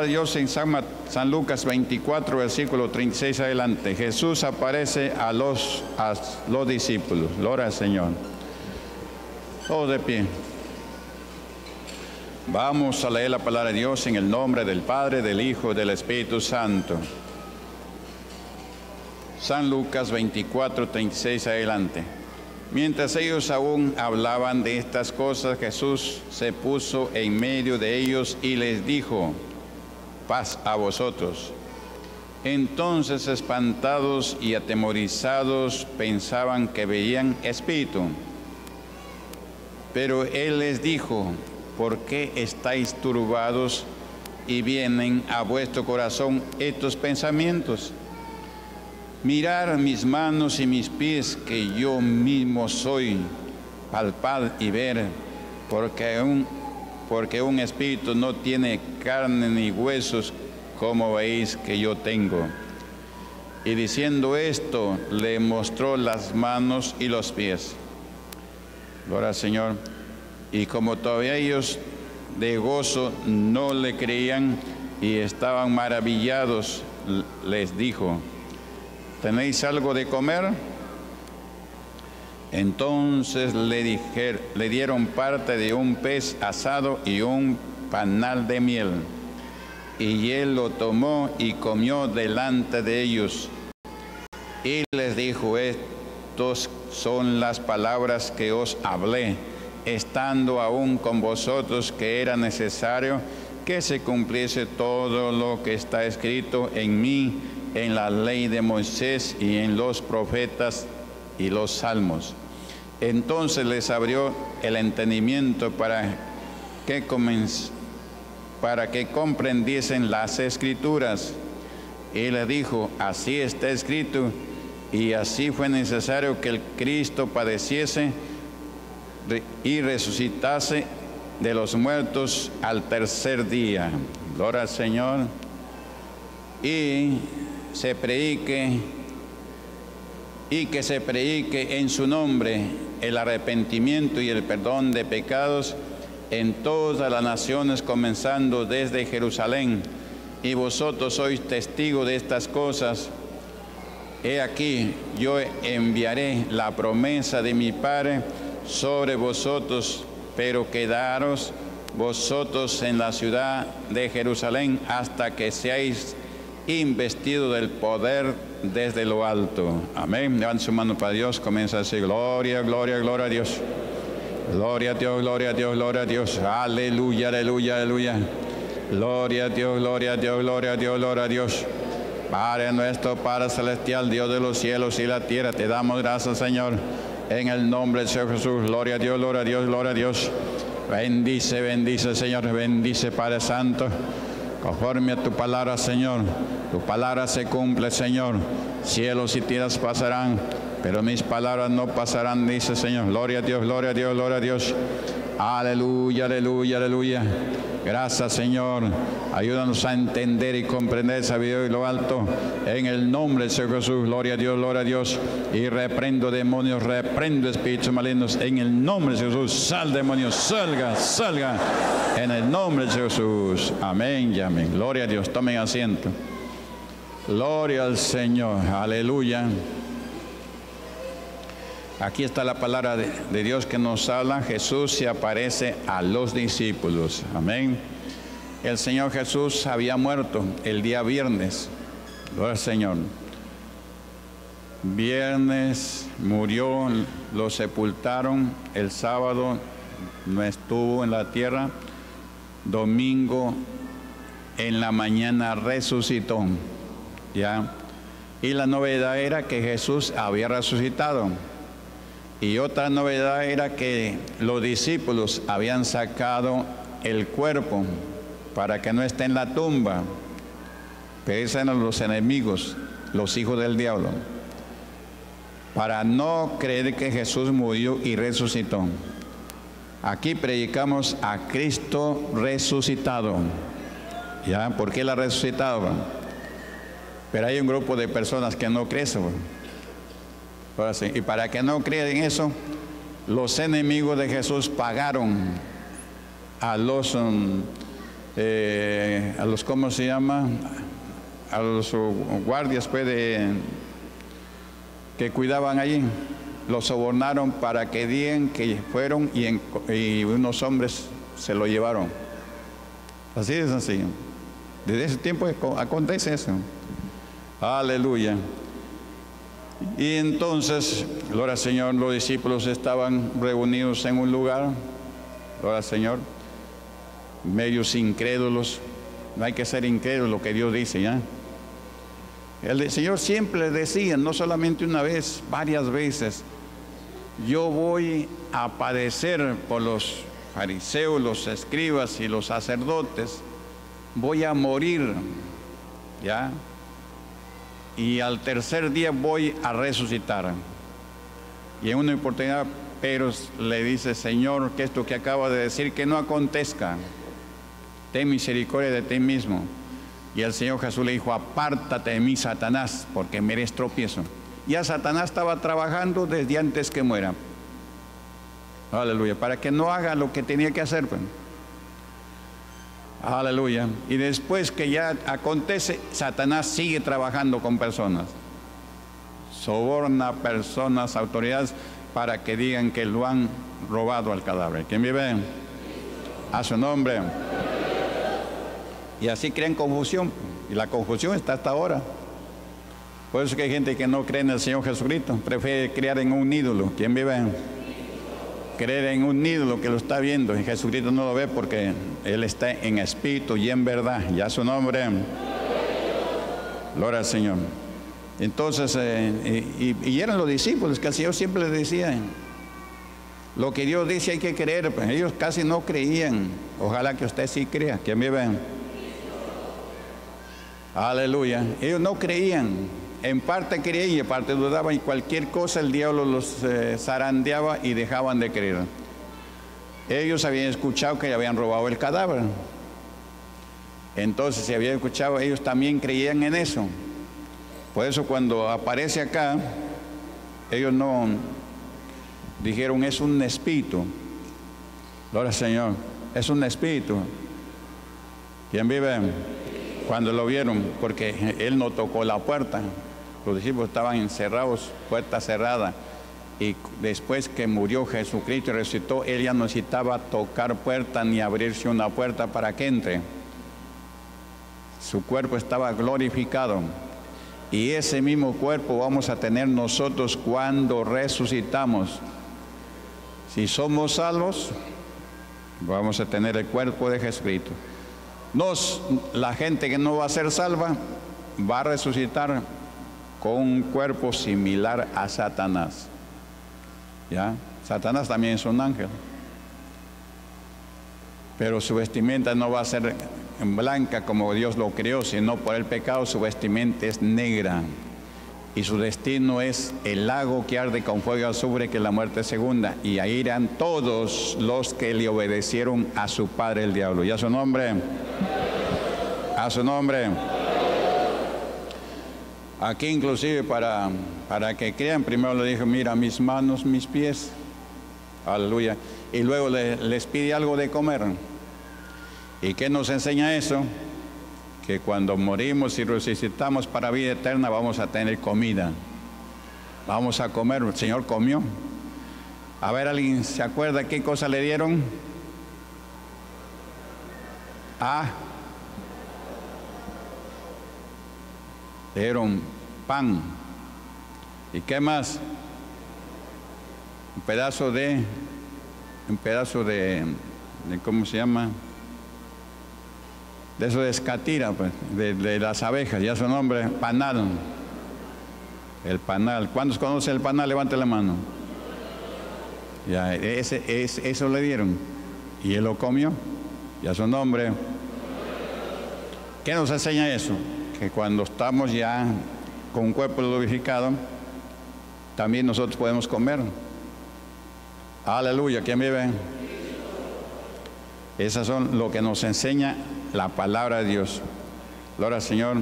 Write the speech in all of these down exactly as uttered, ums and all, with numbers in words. de Dios en San, San Lucas veinticuatro, versículo treinta y seis adelante. Jesús aparece a los, a los discípulos. Gloria al Señor. Todos de pie. Vamos a leer la palabra de Dios en el nombre del Padre, del Hijo y del Espíritu Santo. San Lucas veinticuatro, treinta y seis adelante. Mientras ellos aún hablaban de estas cosas, Jesús se puso en medio de ellos y les dijo: paz a vosotros. Entonces, espantados y atemorizados, pensaban que veían espíritu. Pero él les dijo: ¿por qué estáis turbados y vienen a vuestro corazón estos pensamientos? Mirad mis manos y mis pies, que yo mismo soy. Palpad y ver, porque un, porque un espíritu no tiene carne ni huesos, como veis que yo tengo. Y diciendo esto, le mostró las manos y los pies. Gloria al Señor. Y como todavía ellos de gozo no le creían y estaban maravillados, les dijo: ¿tenéis algo de comer? Entonces le, dijer, le dieron parte de un pez asado y un panal de miel. Y él lo tomó y comió delante de ellos. Y les dijo: estas son las palabras que os hablé, estando aún con vosotros, que era necesario que se cumpliese todo lo que está escrito en mí, en la ley de Moisés y en los profetas y los salmos. Entonces les abrió el entendimiento para que, comenz, para que comprendiesen las escrituras. Y le dijo: así está escrito, y así fue necesario que el Cristo padeciese y resucitase de los muertos al tercer día. Gloria al Señor. Y se predique y que se predique en su nombre el arrepentimiento y el perdón de pecados en todas las naciones, comenzando desde Jerusalén. Y vosotros sois testigos de estas cosas. He aquí, yo enviaré la promesa de mi Padre sobre vosotros, pero quedaros vosotros en la ciudad de Jerusalén hasta que seáis investido del poder desde lo alto. Amén. Levanten su mano para Dios. Comienza a decir: gloria, gloria, gloria a Dios. Gloria a Dios, gloria a Dios, gloria a Dios. Aleluya, aleluya, aleluya. Gloria a Dios, gloria a Dios, gloria a Dios, gloria a Dios. Padre nuestro, Padre celestial, Dios de los cielos y la tierra, te damos gracias, Señor, en el nombre del Señor Jesús. Gloria a Dios, gloria a Dios, gloria a Dios. Bendice, bendice, Señor, bendice, Padre Santo. Conforme a tu palabra, Señor, tu palabra se cumple, Señor. Cielos y tierras pasarán, pero mis palabras no pasarán, dice Señor. Gloria a Dios, gloria a Dios, gloria a Dios. Aleluya, aleluya, aleluya. Gracias, Señor. Ayúdanos a entender y comprender el sabiduría y lo alto. En el nombre del Señor Jesús, gloria a Dios, gloria a Dios. Y reprendo demonios, reprendo espíritus malignos. En el nombre de Jesús, sal demonio, salga, salga. En el nombre de Jesús. Amén y amén. Gloria a Dios. Tomen asiento. Gloria al Señor. Aleluya. Aquí está la palabra de, de Dios que nos habla. Jesús se aparece a los discípulos. Amén. El Señor Jesús había muerto el día viernes. Gloria al Señor. Viernes murió, lo sepultaron. El sábado no estuvo en la tierra. Domingo en la mañana resucitó. ¿Ya? Y la novedad era que Jesús había resucitado. Y otra novedad era que los discípulos habían sacado el cuerpo para que no esté en la tumba. Pero esos eran los enemigos, los hijos del diablo, para no creer que Jesús murió y resucitó. Aquí predicamos a Cristo resucitado. ¿Ya? ¿Por qué la resucitaba? Pero hay un grupo de personas que no creen. Ahora sí. Y para que no crean eso, los enemigos de Jesús pagaron a los um, eh, a los, ¿cómo se llama? A los guardias pues, de, que cuidaban allí. Los sobornaron para que digan que fueron y, en, y unos hombres se lo llevaron. Así de sencillo. Desde ese tiempo acontece eso. Aleluya. Y entonces, gloria al Señor, los discípulos estaban reunidos en un lugar, gloria al Señor, medios incrédulos. No hay que ser incrédulo lo que Dios dice, ¿ya? El Señor siempre decía, no solamente una vez, varias veces, yo voy a padecer por los fariseos, los escribas y los sacerdotes, voy a morir, ¿ya? Y al tercer día voy a resucitar. Y en una oportunidad Pedro le dice, Señor, que esto que acaba de decir, que no acontezca. Ten misericordia de ti mismo. Y el Señor Jesús le dijo, apártate de mí, Satanás, porque me eres tropiezo. Ya Satanás estaba trabajando desde antes que muera. Aleluya. Para que no haga lo que tenía que hacer, pues. Aleluya. Y después que ya acontece, Satanás sigue trabajando con personas. Soborna a personas, autoridades, para que digan que lo han robado al cadáver. ¿Quién vive? A su nombre. Y así crean confusión. Y la confusión está hasta ahora. Por eso que hay gente que no cree en el Señor Jesucristo. Prefiere creer en un ídolo. ¿Quién vive? Creer en un ídolo que lo está viendo. Y Jesucristo no lo ve porque Él está en espíritu y en verdad. Ya su nombre. Gloria al Señor. Entonces, eh, y, y eran los discípulos que el Señor siempre les decía. Lo que Dios dice hay que creer. Pues ellos casi no creían. Ojalá que usted sí crea. ¿Quién vive? Aleluya. Ellos no creían. En parte creían y en parte dudaban. Y cualquier cosa el diablo los eh, zarandeaba y dejaban de creer. Ellos habían escuchado que habían robado el cadáver. Entonces, si habían escuchado, ellos también creían en eso. Por eso cuando aparece acá, ellos no dijeron, es un espíritu. Gloria al Señor. Es un espíritu. ¿Quién vive? Cuando lo vieron, porque él no tocó la puerta. Los discípulos estaban encerrados, puerta cerrada. Y después que murió Jesucristo y resucitó, él ya no necesitaba tocar puerta ni abrirse una puerta para que entre. Su cuerpo estaba glorificado. Y ese mismo cuerpo vamos a tener nosotros cuando resucitamos. Si somos salvos, vamos a tener el cuerpo de Jesucristo. Nos, la gente que no va a ser salva va a resucitar con un cuerpo similar a Satanás. ¿Ya? Satanás también es un ángel. Pero su vestimenta no va a ser blanca como Dios lo creó, sino por el pecado su vestimenta es negra. Y su destino es el lago que arde con fuego azufre, que es la muerte segunda. Y ahí irán todos los que le obedecieron a su padre el diablo. ¿Y a su nombre? A su nombre. Aquí inclusive para, para que crean, primero le dijo, mira mis manos, mis pies. Aleluya. Y luego le, les pide algo de comer. ¿Y qué nos enseña eso? Que cuando morimos y resucitamos para vida eterna vamos a tener comida. Vamos a comer. El Señor comió. A ver, ¿alguien se acuerda qué cosa le dieron? Ah. Le dieron pan. ¿Y qué más? Un pedazo de, un pedazo de, de ¿cómo se llama? De eso de escatira, pues, de, de las abejas, ya su nombre, panal. El panal. ¿Cuántos conocen el panal? Levante la mano. Ya, ese, ese, eso le dieron. Y él lo comió, ya su nombre. ¿Qué nos enseña eso? Que cuando estamos ya con un cuerpo glorificado, también nosotros podemos comer. Aleluya, ¿quién vive? Esas son lo que nos enseña la palabra de Dios. Gloria al Señor.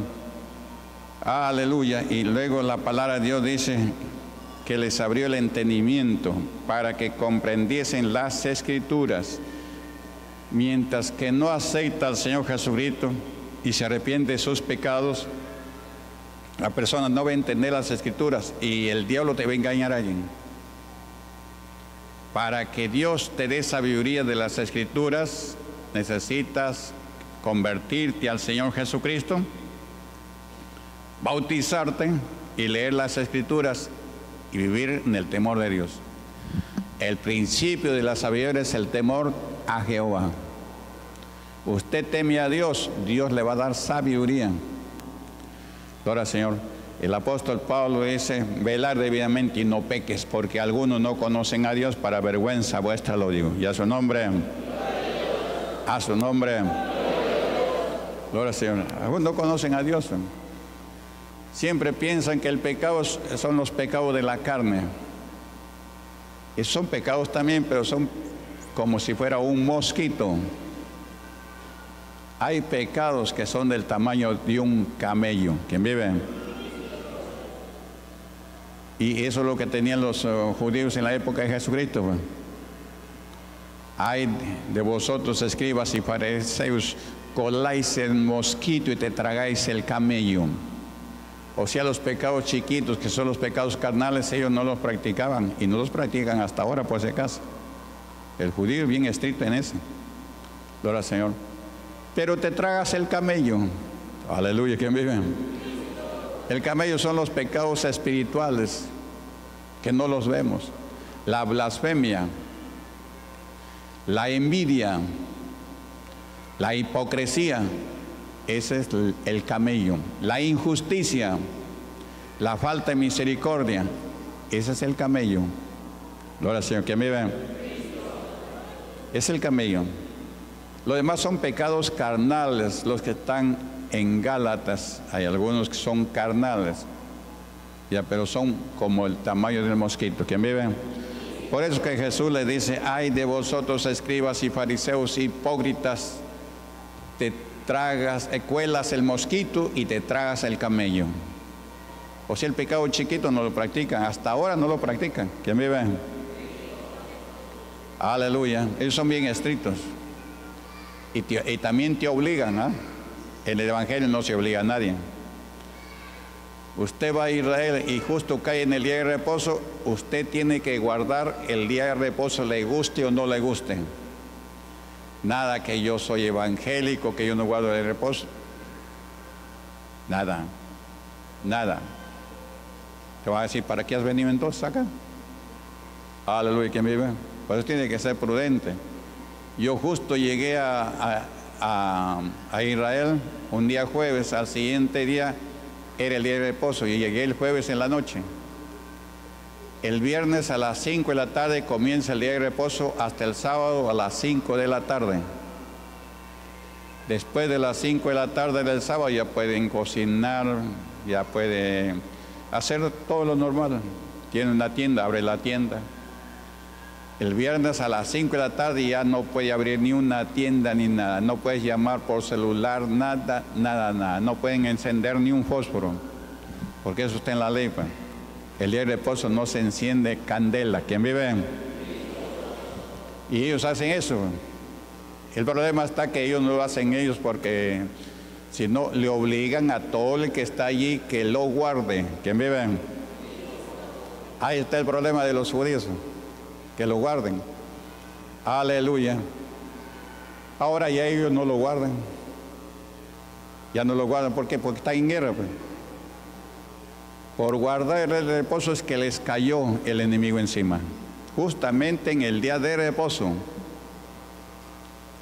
Aleluya. Y luego la palabra de Dios dice que les abrió el entendimiento para que comprendiesen las escrituras. mientras que no acepta al Señor Jesucristo y se arrepiente de sus pecados, la persona no va a entender las Escrituras y el diablo te va a engañar a alguien. Para que Dios te dé sabiduría de las Escrituras, necesitas convertirte al Señor Jesucristo, bautizarte y leer las Escrituras y vivir en el temor de Dios. El principio de la sabiduría es el temor a Jehová. Usted teme a Dios, Dios le va a dar sabiduría. Gloria al Señor. El apóstol Pablo dice, velar debidamente y no peques, porque algunos no conocen a Dios, para vergüenza vuestra lo digo. Y a su nombre, a su nombre, gloria al Señor. Algunos no conocen a Dios. Siempre piensan que el pecado son los pecados de la carne. Y son pecados también, pero son como si fuera un mosquito. Hay pecados que son del tamaño de un camello. ¿Quién vive? Y eso es lo que tenían los uh, judíos en la época de Jesucristo. Hay de vosotros, escribas y fariseos, coláis el mosquito y te tragáis el camello. O sea, los pecados chiquitos, que son los pecados carnales, ellos no los practicaban y no los practican hasta ahora, por si acaso. El judío es bien estricto en eso. Gloria al Señor. Pero te tragas el camello. Aleluya, ¿quién vive? El camello son los pecados espirituales que no los vemos. La blasfemia, la envidia, la hipocresía, ese es el camello. La injusticia, la falta de misericordia, ese es el camello. Gloria al Señor, ¿quién vive? Es el camello. Los demás son pecados carnales, los que están en Gálatas. Hay algunos que son carnales, ya, pero son como el tamaño del mosquito. ¿Quién vive? Por eso que Jesús le dice, ay de vosotros, escribas y fariseos hipócritas, te tragas, cuelas el mosquito y te tragas el camello. O sea, el pecado chiquito no lo practican, hasta ahora no lo practican. ¿Quién vive? Aleluya, ellos son bien estrictos. Y, te, y también te obligan, ¿eh? En el Evangelio no se obliga a nadie. Usted va a Israel y justo cae en el día de reposo, usted tiene que guardar el día de reposo, le guste o no le guste. Nada que yo soy evangélico, que yo no guardo el reposo. Nada, nada. Te va a decir, ¿para qué has venido entonces acá? Aleluya, ¿quién vive? Por eso tiene que ser prudente. Yo justo llegué a, a, a Israel un día jueves, al siguiente día era el día de reposo y llegué el jueves en la noche. El viernes a las cinco de la tarde comienza el día de reposo hasta el sábado a las cinco de la tarde. Después de las cinco de la tarde del sábado ya pueden cocinar, ya pueden hacer todo lo normal. Tienen una tienda, abre la tienda. El viernes a las cinco de la tarde ya no puede abrir ni una tienda ni nada. No puedes llamar por celular, nada, nada, nada. No pueden encender ni un fósforo, porque eso está en la ley. Pa. El día de reposo no se enciende candela. ¿Quién vive? Y ellos hacen eso. El problema está que ellos no lo hacen ellos, porque si no, le obligan a todo el que está allí que lo guarde. ¿Quién vive? Ahí está el problema de los judíos. Que lo guarden. Aleluya. Ahora ya ellos no lo guardan. Ya no lo guardan. ¿Por qué? Porque están en guerra. Pues. Por guardar el reposo es que les cayó el enemigo encima. Justamente en el día de reposo.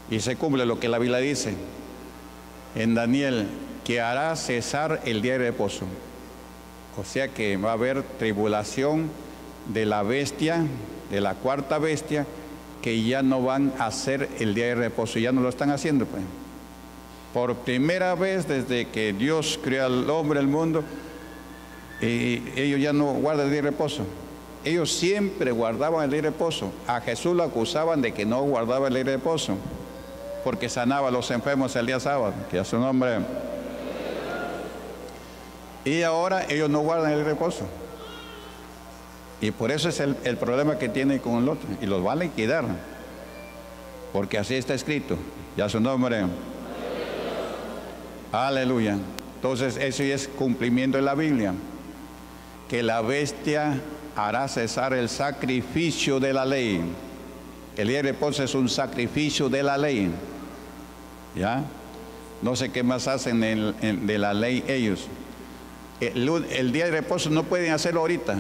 Y se cumple lo que la Biblia dice. En Daniel, que hará cesar el día de reposo. O sea que va a haber tribulación de la bestia, de la cuarta bestia, que ya no van a hacer el día de reposo, ya no lo están haciendo. Pues. Por primera vez desde que Dios creó al hombre, el mundo, y ellos ya no guardan el día de reposo. Ellos siempre guardaban el día de reposo. A Jesús lo acusaban de que no guardaba el día de reposo, porque sanaba a los enfermos el día sábado, que a su nombre. Y ahora ellos no guardan el reposo. Y por eso es el, el problema que tiene con el otro. Y los va a liquidar. porque así está escrito. Ya su nombre. Aleluya. Entonces eso es cumplimiento de la Biblia, que la bestia hará cesar el sacrificio de la ley. El día de reposo es un sacrificio de la ley. ¿Ya? No sé qué más hacen en, en, de la ley ellos. El, el día de reposo no pueden hacerlo ahorita.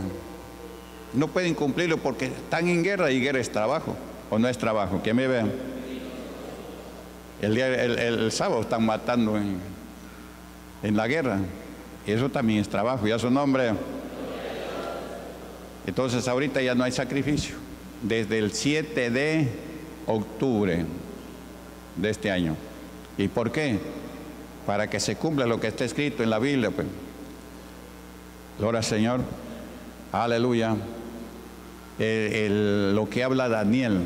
No pueden cumplirlo porque están en guerra, y guerra es trabajo. ¿O no es trabajo? ¿Quién me ve? El, día, el, el sábado están matando en, en la guerra. Eso también es trabajo. ¿Ya su nombre? Entonces ahorita ya no hay sacrificio. Desde el siete de octubre de este año. ¿Y por qué? Para que se cumpla lo que está escrito en la Biblia, pues. Gloria al Señor. Aleluya. Eh, el, lo que habla Daniel.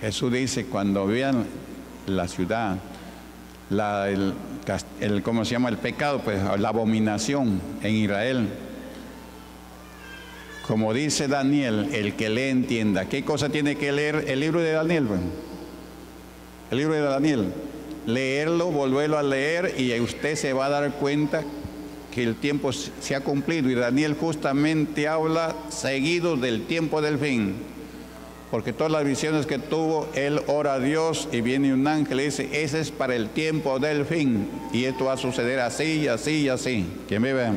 Jesús dice, cuando vean la ciudad, la, el, el, ¿cómo se llama? El pecado, pues, la abominación en Israel. Como dice Daniel, el que lee entienda. ¿Qué cosa tiene que leer el libro de Daniel? El libro de Daniel. Leerlo, volverlo a leer, y usted se va a dar cuenta que el tiempo se ha cumplido. Y Daniel justamente habla seguido del tiempo del fin. Porque todas las visiones que tuvo, él ora a Dios y viene un ángel y dice, ese es para el tiempo del fin. Y esto va a suceder así, y así, y así. ¿Quién vive?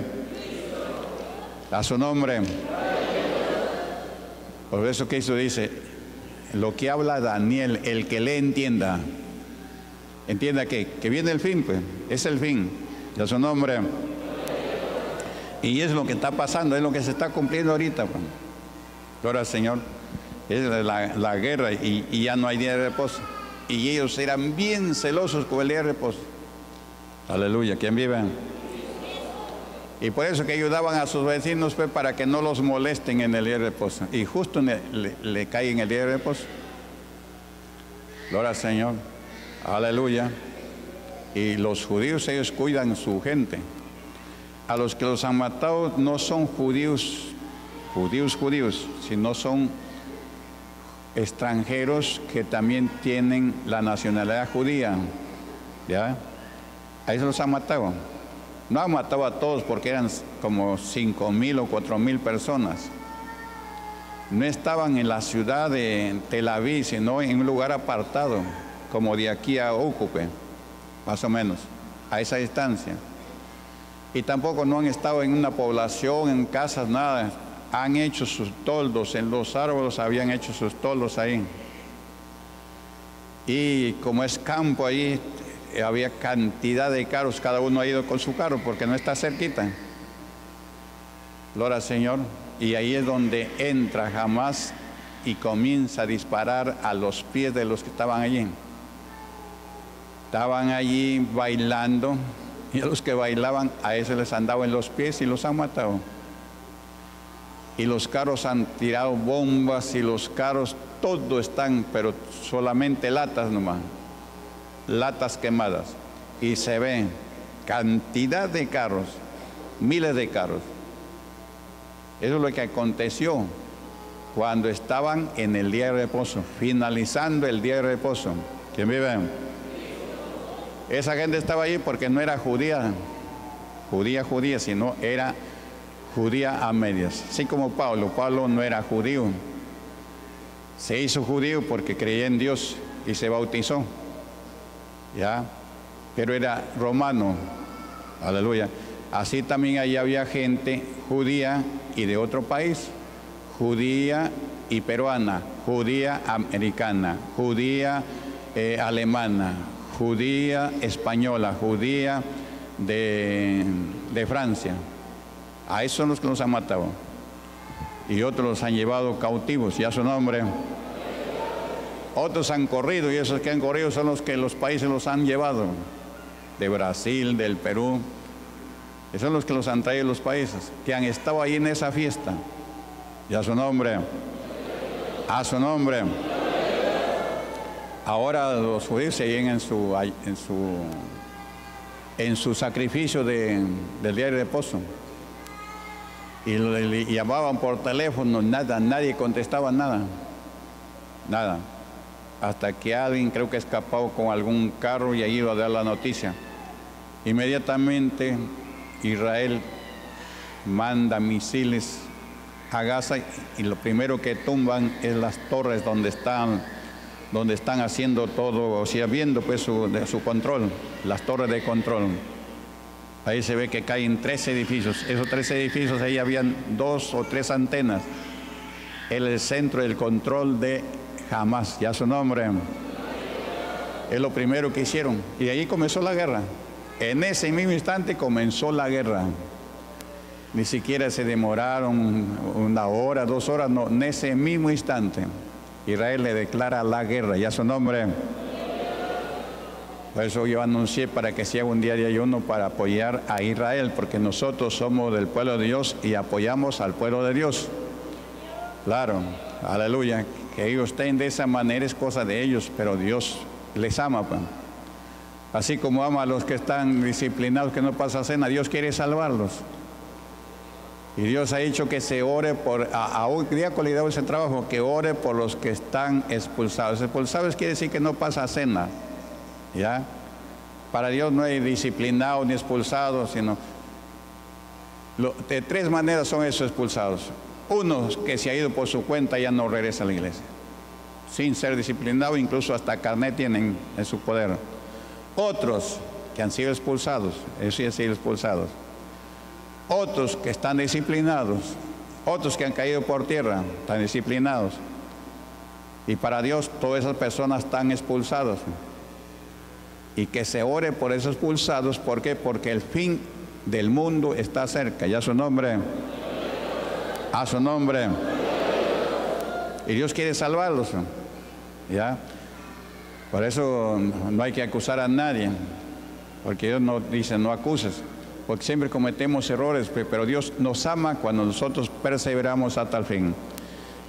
A su nombre. Por eso que eso dice, lo que habla Daniel, el que le entienda. Entienda que, que viene el fin, pues, es el fin. Ya su nombre. Y es lo que está pasando, es lo que se está cumpliendo ahorita, pues. Gloria al Señor. Es la, la guerra, y, y ya no hay día de reposo. Y ellos eran bien celosos con el día de reposo. Aleluya, ¿quién vive? Y por eso que ayudaban a sus vecinos, pues, para que no los molesten en el día de reposo. Y justo le, le, le cae en el día de reposo. Gloria al Señor. Aleluya. Y los judíos, ellos cuidan su gente. A los que los han matado no son judíos, judíos, judíos, sino son extranjeros que también tienen la nacionalidad judía. ¿Ya? A ellos los han matado. No han matado a todos porque eran como cinco mil o cuatro mil personas. No estaban en la ciudad de Tel Aviv, sino en un lugar apartado, como de aquí a Ocupe, más o menos, a esa distancia. Y tampoco no han estado en una población, en casas, nada. Han hecho sus toldos, en los árboles habían hecho sus toldos ahí. Y como es campo ahí, había cantidad de carros, cada uno ha ido con su carro porque no está cerquita. Gloria al Señor. Y ahí es donde entra jamás y comienza a disparar a los pies de los que estaban allí. Estaban allí bailando, y a los que bailaban a esos les han dado en los pies y los han matado. Y los carros han tirado bombas, y los carros todo están, pero solamente latas nomás. Latas quemadas, y se ven cantidad de carros, miles de carros. Eso es lo que aconteció cuando estaban en el día de reposo, finalizando el día de reposo. ¿Quién vive? Esa gente estaba allí porque no era judía, judía, judía, sino era judía a medias. Así como Pablo, Pablo no era judío, se hizo judío porque creía en Dios y se bautizó. Ya, pero era romano. Aleluya. Así también allí había gente judía y de otro país, judía y peruana, judía americana, judía eh, alemana, judía española, judía de, de Francia. A esos son los que los han matado, y otros los han llevado cautivos. Ya su nombre. Otros han corrido, y esos que han corrido son los que los países los han llevado. De Brasil, del Perú. Esos son los que los han traído los países, que han estado ahí en esa fiesta. Y a su nombre. A su nombre. Ahora los judíos se llegan en su, en su, en su sacrificio de, del día de reposo. Y le llamaban por teléfono, nada, nadie contestaba nada. Nada. hasta que alguien, creo que escapó con algún carro y ahí iba a dar la noticia. Inmediatamente Israel manda misiles a Gaza y lo primero que tumban es las torres donde están, donde están haciendo todo, o sea, viendo pues su, de, su control, las torres de control. Ahí se ve que caen trece edificios. Esos trece edificios, ahí habían dos o tres antenas. Él es el centro del control de Hamás, ya su nombre. Es lo primero que hicieron. Y ahí comenzó la guerra. En ese mismo instante comenzó la guerra. Ni siquiera se demoraron una hora, dos horas, no. En ese mismo instante, Israel le declara la guerra, ya su nombre. Por eso yo anuncié para que se haga un día de ayuno para apoyar a Israel, porque nosotros somos del pueblo de Dios y apoyamos al pueblo de Dios. Claro, aleluya, que ellos estén de esa manera es cosa de ellos, pero Dios les ama. Así como ama a los que están disciplinados, que no pasan cena, Dios quiere salvarlos. Y Dios ha dicho que se ore por, a hoy día que le damos ese trabajo, que ore por los que están expulsados. Expulsados quiere decir que no pasa cena, ¿ya? Para Dios no hay disciplinados ni expulsados, sino... Lo, de tres maneras son esos expulsados. Uno, que se ha ido por su cuenta y ya no regresa a la iglesia. Sin ser disciplinado, incluso hasta carnet tienen en su poder. Otros, que han sido expulsados, ellos sí han sido expulsados. Otros que están disciplinados, otros que han caído por tierra, están disciplinados. Y para Dios todas esas personas están expulsadas. Y que se ore por esos expulsados, ¿por qué? Porque el fin del mundo está cerca. Y a su nombre, a su nombre. Y Dios quiere salvarlos, ¿ya? Por eso no hay que acusar a nadie, porque Dios nos dice no acuses. Porque siempre cometemos errores, pero Dios nos ama cuando nosotros perseveramos hasta el fin.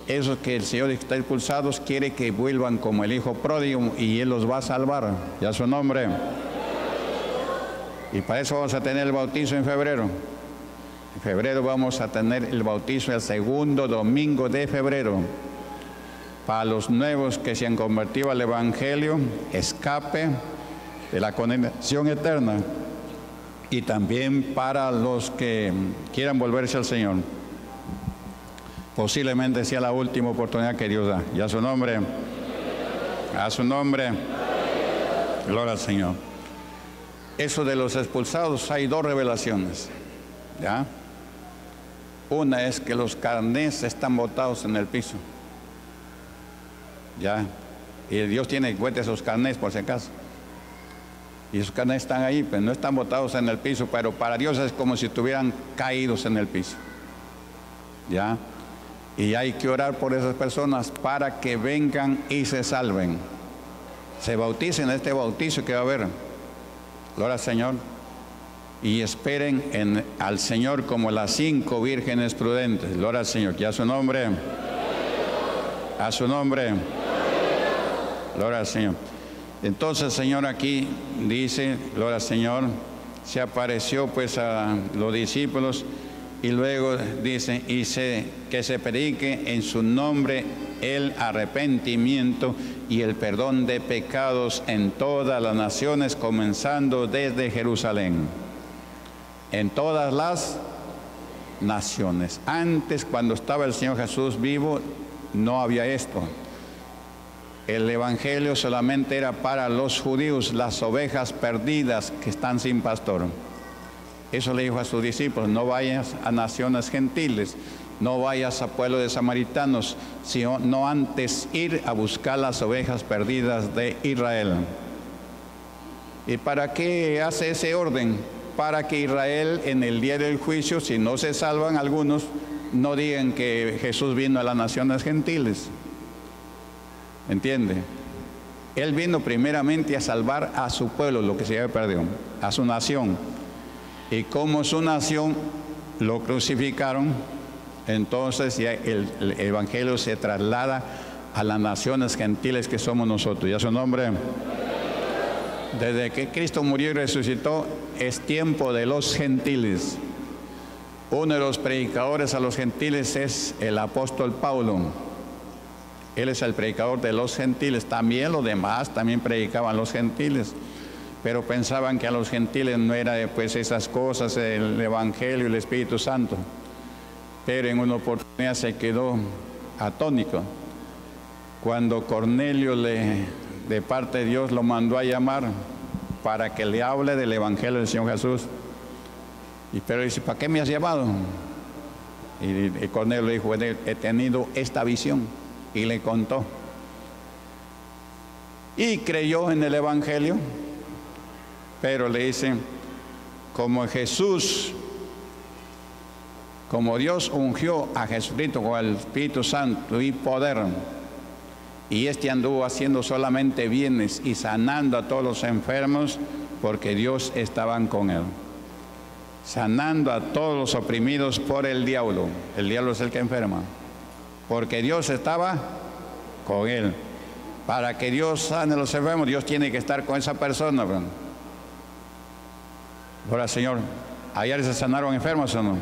Esos que el Señor está expulsados quiere que vuelvan como el hijo pródigo y Él los va a salvar. Ya su nombre. Y para eso vamos a tener el bautizo en febrero. En febrero vamos a tener el bautizo el segundo domingo de febrero. Para los nuevos que se han convertido al Evangelio, escape de la condenación eterna. Y también para los que quieran volverse al Señor. Posiblemente sea la última oportunidad que Dios da. Y a su nombre, a su nombre, gloria al Señor. Eso de los expulsados, hay dos revelaciones, ¿ya? Una es que los carnés están botados en el piso, ¿ya? Y Dios tiene en cuenta esos carnés, por si acaso. Y esos carnés están ahí, pues no están botados en el piso, pero para Dios es como si estuvieran caídos en el piso, ¿ya? Y hay que orar por esas personas para que vengan y se salven. Se bauticen en este bautizo que va a haber. Gloria al Señor. Y esperen en, al Señor como las cinco vírgenes prudentes. Gloria al Señor. Y a su nombre. A su nombre. Gloria al Señor. Entonces, Señor, aquí dice, gloria al Señor, se apareció pues a los discípulos y luego dice, y se, que se predique en su nombre el arrepentimiento y el perdón de pecados en todas las naciones, comenzando desde Jerusalén. En todas las naciones. Antes, cuando estaba el Señor Jesús vivo, no había esto. El Evangelio solamente era para los judíos, las ovejas perdidas que están sin pastor. Eso le dijo a sus discípulos, no vayas a naciones gentiles, no vayas a pueblos de samaritanos, sino no antes ir a buscar las ovejas perdidas de Israel. ¿Y para qué hace ese orden? Para que Israel en el día del juicio, si no se salvan algunos, no digan que Jesús vino a las naciones gentiles. ¿Entiende? Él vino primeramente a salvar a su pueblo, lo que se había perdido, a su nación. Y como su nación lo crucificaron, entonces ya el, el Evangelio se traslada a las naciones gentiles que somos nosotros. ¿Ya su nombre? Desde que Cristo murió y resucitó, es tiempo de los gentiles. Uno de los predicadores a los gentiles es el apóstol Pablo. Él es el predicador de los gentiles. También los demás también predicaban los gentiles, pero pensaban que a los gentiles no era pues esas cosas, el Evangelio y el Espíritu Santo. Pero en una oportunidad se quedó atónico cuando Cornelio le, de parte de Dios lo mandó a llamar para que le hable del Evangelio del Señor Jesús. Y Pedro dice, ¿para qué me has llevado? Y, y Cornelio le dijo, he tenido esta visión, y le contó. Y creyó en el Evangelio, pero le dice, como Jesús, como Dios ungió a Jesucristo con el Espíritu Santo y poder, y este anduvo haciendo solamente bienes y sanando a todos los enfermos, porque Dios estaba con él. Sanando a todos los oprimidos por el diablo. El diablo es el que enferma. Porque Dios estaba con él. Para que Dios sane a los enfermos, Dios tiene que estar con esa persona. Ahora, Señor, ¿ayer se sanaron enfermos o no?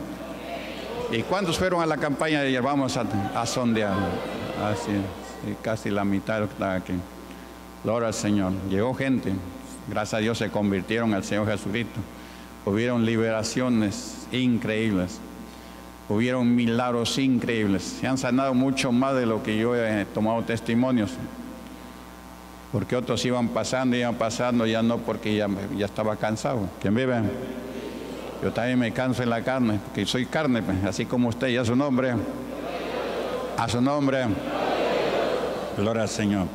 ¿Y cuántos fueron a la campaña de ayer? Vamos a, a sondear. Así es. Y casi la mitad está aquí. Gloria al Señor. Llegó gente. Gracias a Dios se convirtieron al Señor Jesucristo. Hubieron liberaciones increíbles. Hubieron milagros increíbles. Se han sanado mucho más de lo que yo he tomado testimonios. Porque otros iban pasando, iban pasando, ya no, porque ya, ya estaba cansado. ¿Quién vive? Yo también me canso en la carne, porque soy carne, así como usted. Y a su nombre. A su nombre. Gloria al Señor.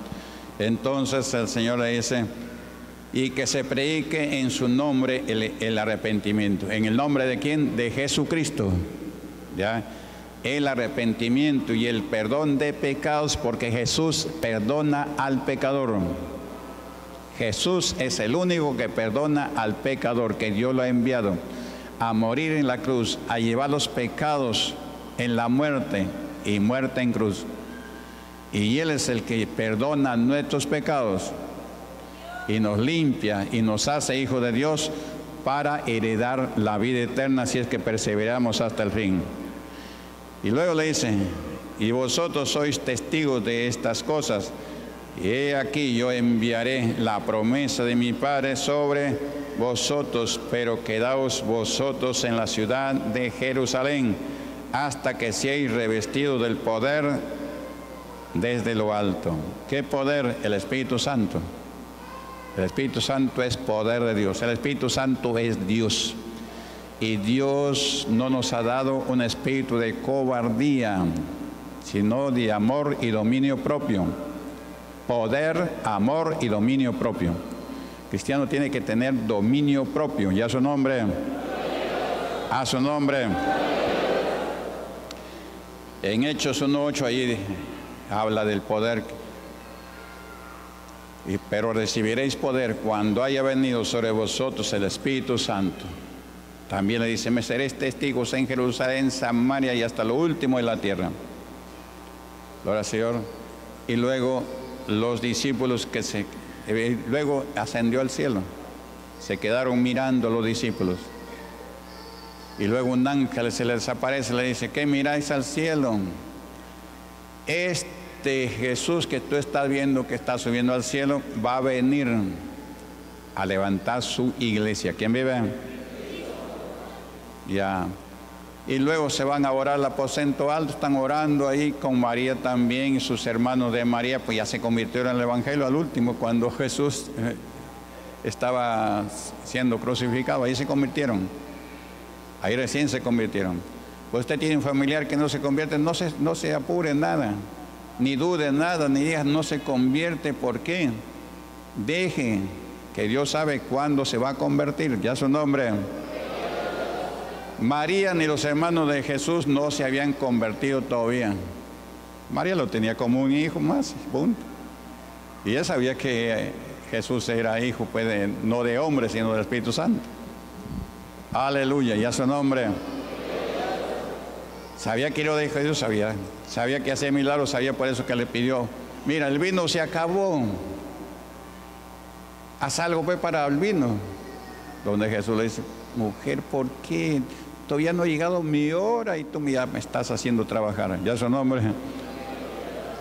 Entonces el Señor le dice, y que se predique en su nombre el, el arrepentimiento. ¿En el nombre de quién? De Jesucristo. ¿Ya? El arrepentimiento y el perdón de pecados, porque Jesús perdona al pecador. Jesús es el único que perdona al pecador, que Dios lo ha enviado a morir en la cruz, a llevar los pecados en la muerte y muerte en cruz. Y Él es el que perdona nuestros pecados y nos limpia y nos hace hijos de Dios para heredar la vida eterna, si es que perseveramos hasta el fin. Y luego le dice, y vosotros sois testigos de estas cosas, y he aquí yo enviaré la promesa de mi Padre sobre vosotros, pero quedaos vosotros en la ciudad de Jerusalén, hasta que seáis revestidos del poder de Dios desde lo alto. ¿Qué poder? El Espíritu Santo. El Espíritu Santo es poder de Dios. El Espíritu Santo es Dios. Y Dios no nos ha dado un espíritu de cobardía, sino de amor y dominio propio. Poder, amor y dominio propio. El cristiano tiene que tener dominio propio. Y a su nombre. A su nombre. En Hechos uno ocho, allí habla del poder. Y, pero recibiréis poder cuando haya venido sobre vosotros el Espíritu Santo. También le dice, me seréis testigos en Jerusalén, Samaria y hasta lo último de la tierra. Gloria al Señor. Y luego los discípulos que se... Luego ascendió al cielo. Se quedaron mirando los discípulos. Y luego un ángel se les aparece y le dice, ¿qué miráis al cielo? Este Jesús que tú estás viendo, que está subiendo al cielo, va a venir a levantar su iglesia. ¿Quién vive? Ya. Y luego se van a orar al aposento alto. Están orando ahí con María también, y sus hermanos de María, pues ya se convirtieron en el Evangelio al último, cuando Jesús estaba siendo crucificado. Ahí se convirtieron. Ahí recién se convirtieron. Usted tiene un familiar que no se convierte, no se, no se apure nada, ni dude nada, ni diga no se convierte. ¿Por qué? Deje, que Dios sabe cuándo se va a convertir. Ya su nombre. María ni los hermanos de Jesús no se habían convertido todavía. María lo tenía como un hijo más, punto. Y ella sabía que Jesús era hijo, pues, de, no de hombre, sino del Espíritu Santo. Aleluya, ya su nombre. Sabía que lo dijo Dios, sabía. Sabía que hacía milagros, sabía, por eso que le pidió. Mira, el vino se acabó. Haz algo pues para el vino. Donde Jesús le dice, mujer, ¿por qué? Todavía no ha llegado mi hora y tú ya me estás haciendo trabajar. Ya su nombre.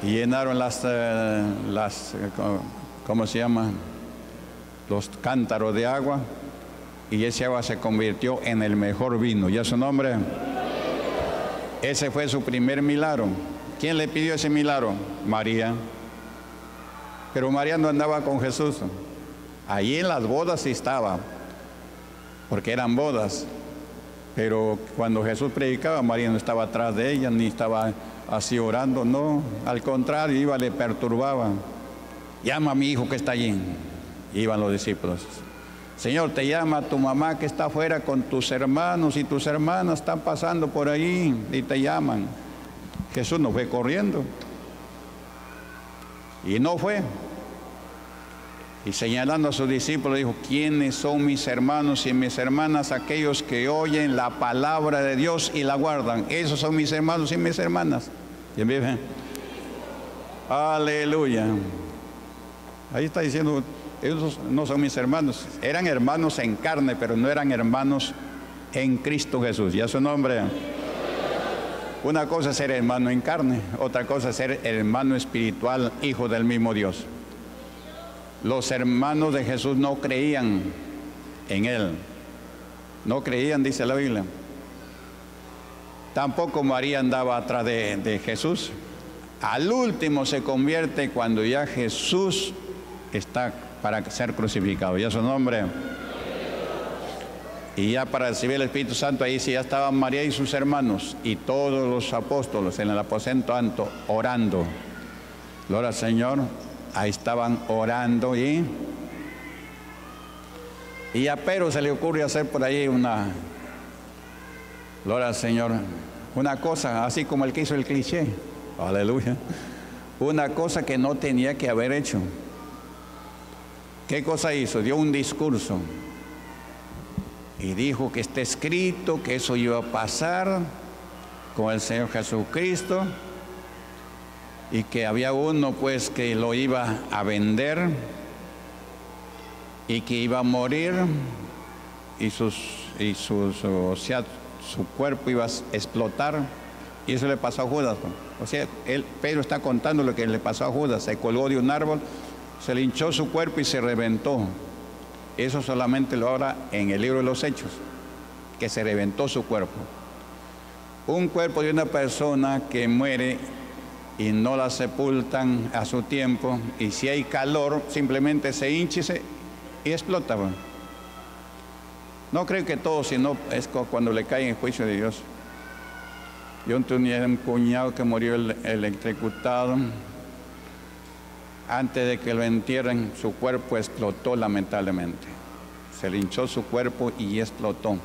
y llenaron las, eh, las ¿cómo se llama? Los cántaros de agua, y ese agua se convirtió en el mejor vino. ¿Ya su nombre? Ese fue su primer milagro. ¿Quién le pidió ese milagro? María. Pero María no andaba con Jesús. Allí en las bodas sí estaba, porque eran bodas. Pero cuando Jesús predicaba, María no estaba atrás de ella, ni estaba así orando, no. Al contrario, iba, le perturbaba. Llama a mi hijo que está allí. Iban los discípulos. Señor, te llama tu mamá que está afuera con tus hermanos, y tus hermanas están pasando por ahí y te llaman. Jesús no fue corriendo. Y no fue. Y señalando a sus discípulos dijo, ¿quiénes son mis hermanos y mis hermanas? Aquellos que oyen la palabra de Dios y la guardan. Esos son mis hermanos y mis hermanas. ¿Quién vive? Aleluya. Ahí está diciendo, esos no son mis hermanos. Eran hermanos en carne, pero no eran hermanos en Cristo Jesús. ¿Ya su nombre? Una cosa es ser hermano en carne, otra cosa es ser hermano espiritual, hijo del mismo Dios. Los hermanos de Jesús no creían en Él. No creían, dice la Biblia. Tampoco María andaba atrás de, de Jesús. Al último se convierte cuando ya Jesús está para ser crucificado. Ya su nombre. Y ya para recibir el Espíritu Santo, ahí sí ya estaban María y sus hermanos y todos los apóstoles en el aposento alto orando. Gloria al Señor. Ahí estaban orando y, y a Pedro se le ocurre hacer por ahí una, gloria al Señor, una cosa, así como el que hizo el cliché, aleluya, una cosa que no tenía que haber hecho. ¿Qué cosa hizo? Dio un discurso y dijo que está escrito, que eso iba a pasar con el Señor Jesucristo, y que había uno pues que lo iba a vender y que iba a morir y, sus, y su, su, o sea, su cuerpo iba a explotar, y eso le pasó a Judas. O sea, él, Pedro está contando lo que le pasó a Judas. Se colgó de un árbol, se le hinchó su cuerpo y se reventó. Eso solamente lo habla en el libro de los Hechos, que se reventó su cuerpo. Un cuerpo de una persona que muere y no la sepultan a su tiempo, y si hay calor simplemente se hincha y, se, y explota. No creo que todo, sino es cuando le cae en juicio de Dios. Yo tenía un cuñado que murió el, electrocutado. Antes de que lo entierren, su cuerpo explotó lamentablemente. Se le hinchó su cuerpo y explotó.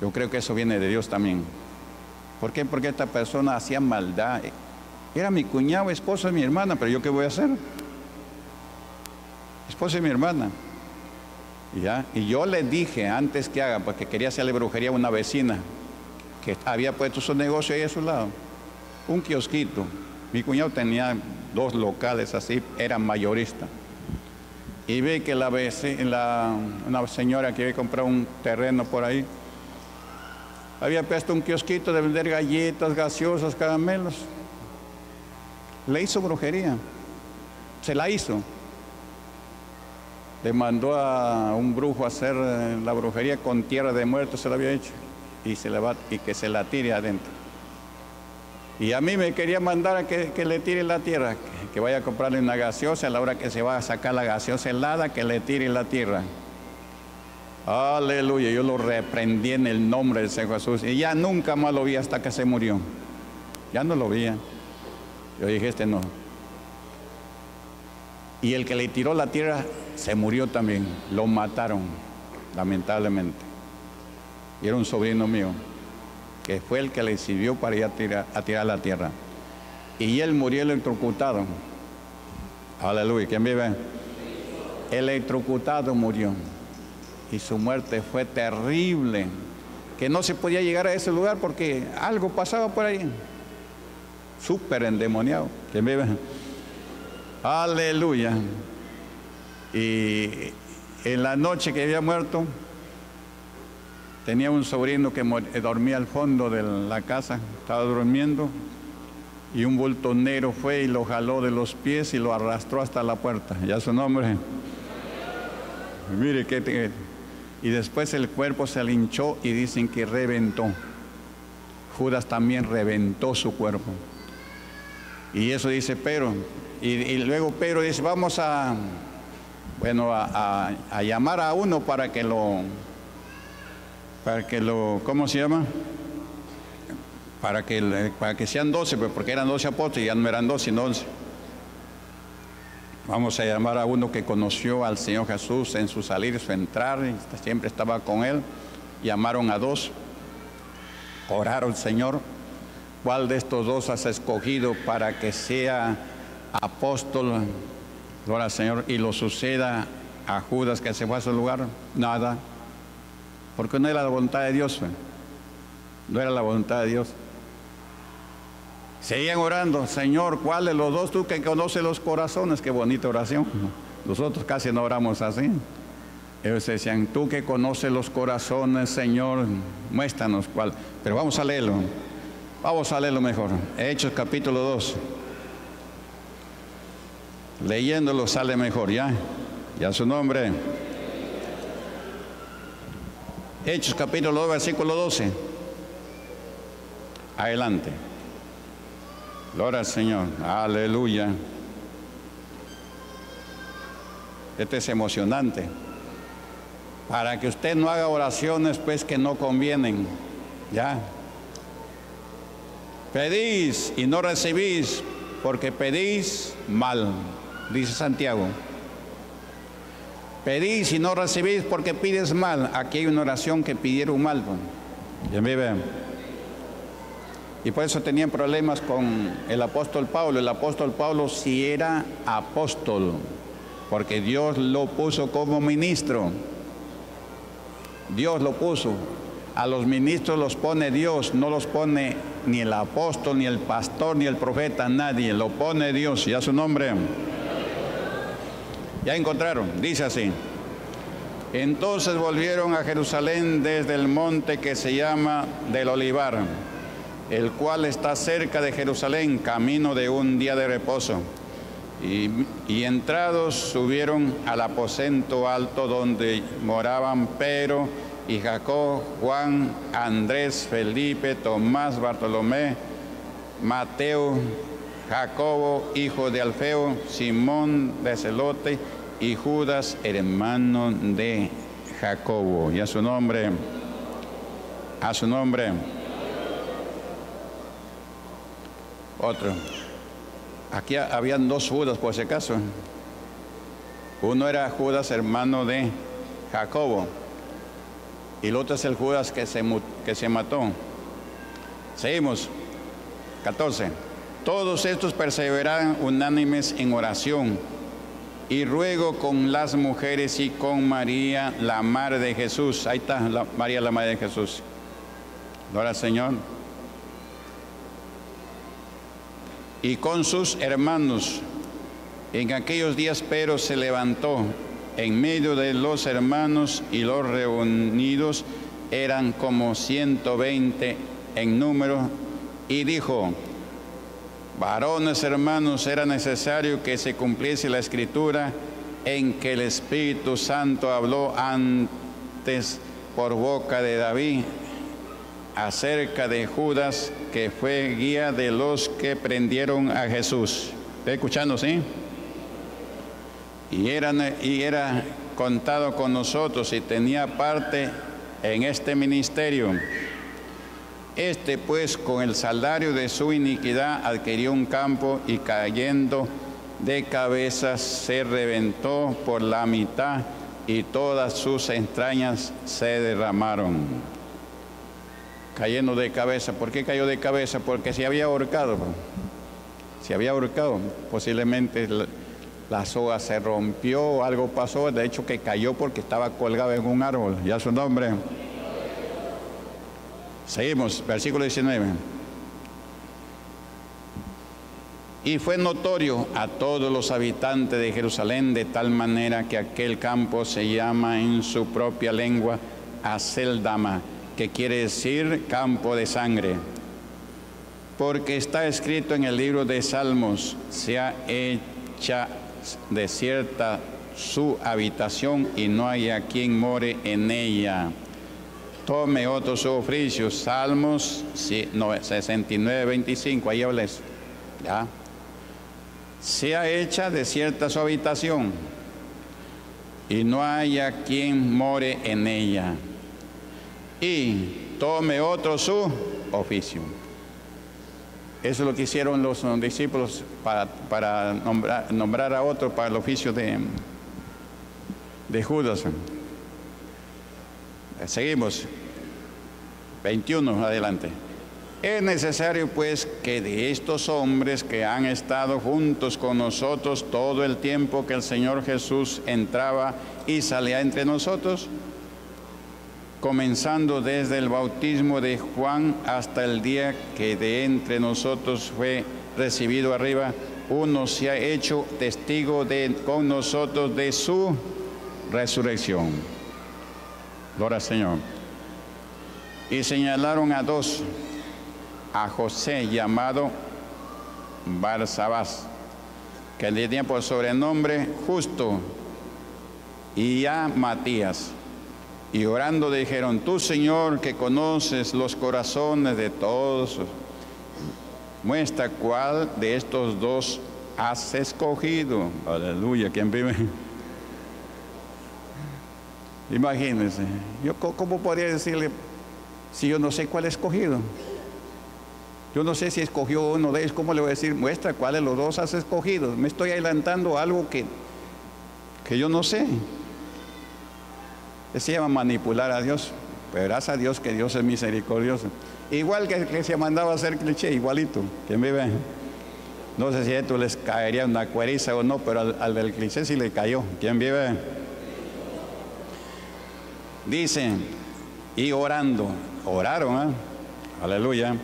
Yo creo que eso viene de Dios también. ¿Por qué? Porque esta persona hacía maldad. Era mi cuñado, esposo de mi hermana, pero ¿yo qué voy a hacer? Esposo de mi hermana. ¿Ya? Y yo le dije antes que haga, porque quería hacerle brujería a una vecina que había puesto su negocio ahí a su lado. Un kiosquito. Mi cuñado tenía dos locales así, era mayorista. Y ve que la, la una señora que había comprado un terreno por ahí, había puesto un kiosquito de vender galletas, gaseosas, caramelos. Le hizo brujería. Se la hizo. Le mandó a un brujo a hacer la brujería con tierra de muertos, se la había hecho. Y, se la va, y que se la tire adentro. Y a mí me quería mandar a que, que le tire la tierra. Que, que vaya a comprarle una gaseosa, a la hora que se va a sacar la gaseosa helada, que le tire la tierra. Aleluya, yo lo reprendí en el nombre del Señor Jesús. Y ya nunca más lo vi hasta que se murió. Ya no lo vi. Yo dije, este no. Y el que le tiró la tierra se murió también. Lo mataron, lamentablemente. Y era un sobrino mío, que fue el que le sirvió para ir a tirar, a tirar la tierra. Y él murió electrocutado. Aleluya, ¿quién vive? Electrocutado murió. Y su muerte fue terrible, que no se podía llegar a ese lugar porque algo pasaba por ahí. Súper endemoniado. ¿Quién vive? Aleluya. Y en la noche que había muerto, tenía un sobrino que dormía al fondo de la casa, estaba durmiendo, y un voltonero fue y lo jaló de los pies y lo arrastró hasta la puerta. ¿Ya su nombre? Mire que... Y después el cuerpo se le hinchó y dicen que reventó. Judas también reventó su cuerpo. Y eso dice Pedro. Y, y luego Pedro dice, vamos a... Bueno, a, a, a llamar a uno para que lo... Para que lo... ¿Cómo se llama? Para que, para que sean doce, pues, porque eran doce apóstoles, ya no eran doce, sino once. Vamos a llamar a uno que conoció al Señor Jesús en su salir, su entrar, siempre estaba con Él. Llamaron a dos, oraron al Señor. ¿Cuál de estos dos has escogido para que sea apóstol, gloria al Señor, y lo suceda a Judas que se fue a su lugar? Nada, porque no era la voluntad de Dios, no era la voluntad de Dios. Seguían orando, Señor, ¿cuál de los dos? Tú que conoces los corazones. Qué bonita oración. Nosotros casi no oramos así. Ellos decían, tú que conoces los corazones, Señor, muéstranos cuál. Pero vamos a leerlo. Vamos a leerlo mejor. Hechos capítulo dos. Leyéndolo sale mejor, ¿ya? Ya su nombre. Hechos capítulo dos, versículo doce. Adelante. Gloria al Señor, aleluya. Esto es emocionante. Para que usted no haga oraciones, pues, que no convienen. Ya. Pedís y no recibís, porque pedís mal, dice Santiago. Pedís y no recibís, porque pides mal. Aquí hay una oración que pidieron mal. Ya me ven. Y por eso tenían problemas con el apóstol Pablo. El apóstol Pablo sí era apóstol, porque Dios lo puso como ministro. Dios lo puso. A los ministros los pone Dios, no los pone ni el apóstol, ni el pastor, ni el profeta, nadie. Lo pone Dios, ya su nombre. Ya encontraron, dice así. Entonces volvieron a Jerusalén desde el monte que se llama del Olivar, el cual está cerca de Jerusalén, camino de un día de reposo. Y, y entrados subieron al aposento alto donde moraban Pedro y Jacobo, Juan, Andrés, Felipe, Tomás, Bartolomé, Mateo, Jacobo, hijo de Alfeo, Simón de Zelote y Judas, hermano de Jacobo. Y a su nombre, a su nombre. Otro. Aquí habían dos Judas, por si acaso. Uno era Judas, hermano de Jacobo. Y el otro es el Judas que se, que se mató. Seguimos. catorce. Todos estos perseveraban unánimes en oración y ruego con las mujeres y con María, la madre de Jesús. Ahí está la, María, la madre de Jesús. Gloria al Señor. Y con sus hermanos. En aquellos días Pedro se levantó en medio de los hermanos y los reunidos, eran como ciento veinte en número, y dijo, varones hermanos, era necesario que se cumpliese la escritura en que el Espíritu Santo habló antes por boca de David acerca de Judas, que fue guía de los que prendieron a Jesús. ¿Está escuchando, sí? Y era, y era contado con nosotros y tenía parte en este ministerio. Este, pues, con el salario de su iniquidad adquirió un campo y cayendo de cabeza se reventó por la mitad y todas sus entrañas se derramaron. Cayendo de cabeza. ¿Por qué cayó de cabeza? Porque se había ahorcado. Se había ahorcado. Posiblemente la, la soga se rompió, algo pasó. De hecho, que cayó porque estaba colgado en un árbol. Ya su nombre. Seguimos. Versículo diecinueve. Y fue notorio a todos los habitantes de Jerusalén, de tal manera que aquel campo se llama en su propia lengua Aceldama, que quiere decir campo de sangre. porque está escrito en el libro de Salmos: sea hecha desierta su habitación y no haya quien more en ella. Tome otro su oficio. Salmos sesenta y nueve, veinticinco, ahí hables, ¿ya? Sea hecha desierta su habitación y no haya quien more en ella. Y tome otro su oficio. Eso es lo que hicieron los discípulos para, para nombrar, nombrar a otro para el oficio de, de Judas. Seguimos. veintiuno, adelante. Es necesario, pues, que de estos hombres que han estado juntos con nosotros todo el tiempo que el Señor Jesús entraba y salía entre nosotros, comenzando desde el bautismo de Juan hasta el día que de entre nosotros fue recibido arriba, uno se ha hecho testigo de, con nosotros de su resurrección. Gloria al Señor. Y señalaron a dos, a José llamado Barsabás, que le dio por sobrenombre Justo, y a Matías. Y orando dijeron: tú, Señor, que conoces los corazones de todos, muestra cuál de estos dos has escogido. Aleluya, ¿quién vive? Imagínense, yo cómo podría decirle si yo no sé cuál he escogido. Yo no sé si escogió uno de ellos, ¿cómo le voy a decir? Muestra cuál de los dos has escogido. Me estoy adelantando a algo que, que yo no sé. Se llama manipular a Dios, pero gracias a Dios que Dios es misericordioso. Igual que, que se mandaba a hacer cliché, igualito. ¿Quién vive? No sé si a esto les caería una cueriza o no, pero al, al del cliché sí le cayó. ¿Quién vive? Dice, y orando, oraron, ¿eh? Aleluya.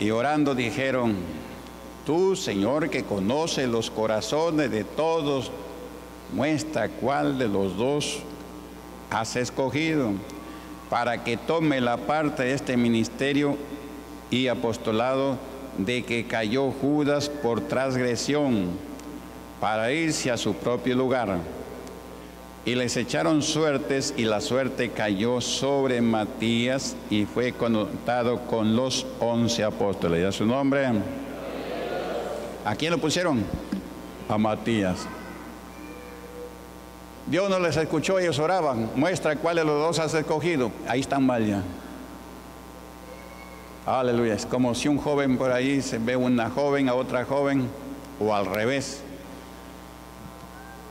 Y orando dijeron: tú, Señor, que conoces los corazones de todos, muestra cuál de los dos has escogido para que tome la parte de este ministerio y apostolado de que cayó Judas por transgresión, para irse a su propio lugar. Y les echaron suertes, y la suerte cayó sobre Matías, y fue contado con los once apóstoles. ¿Y a su nombre? ¿A quién lo pusieron? A Matías. Dios no les escuchó, ellos oraban. Muestra cuál de los dos has escogido. Ahí están mal ya. Aleluya. Es como si un joven por ahí se ve una joven a otra joven, o al revés.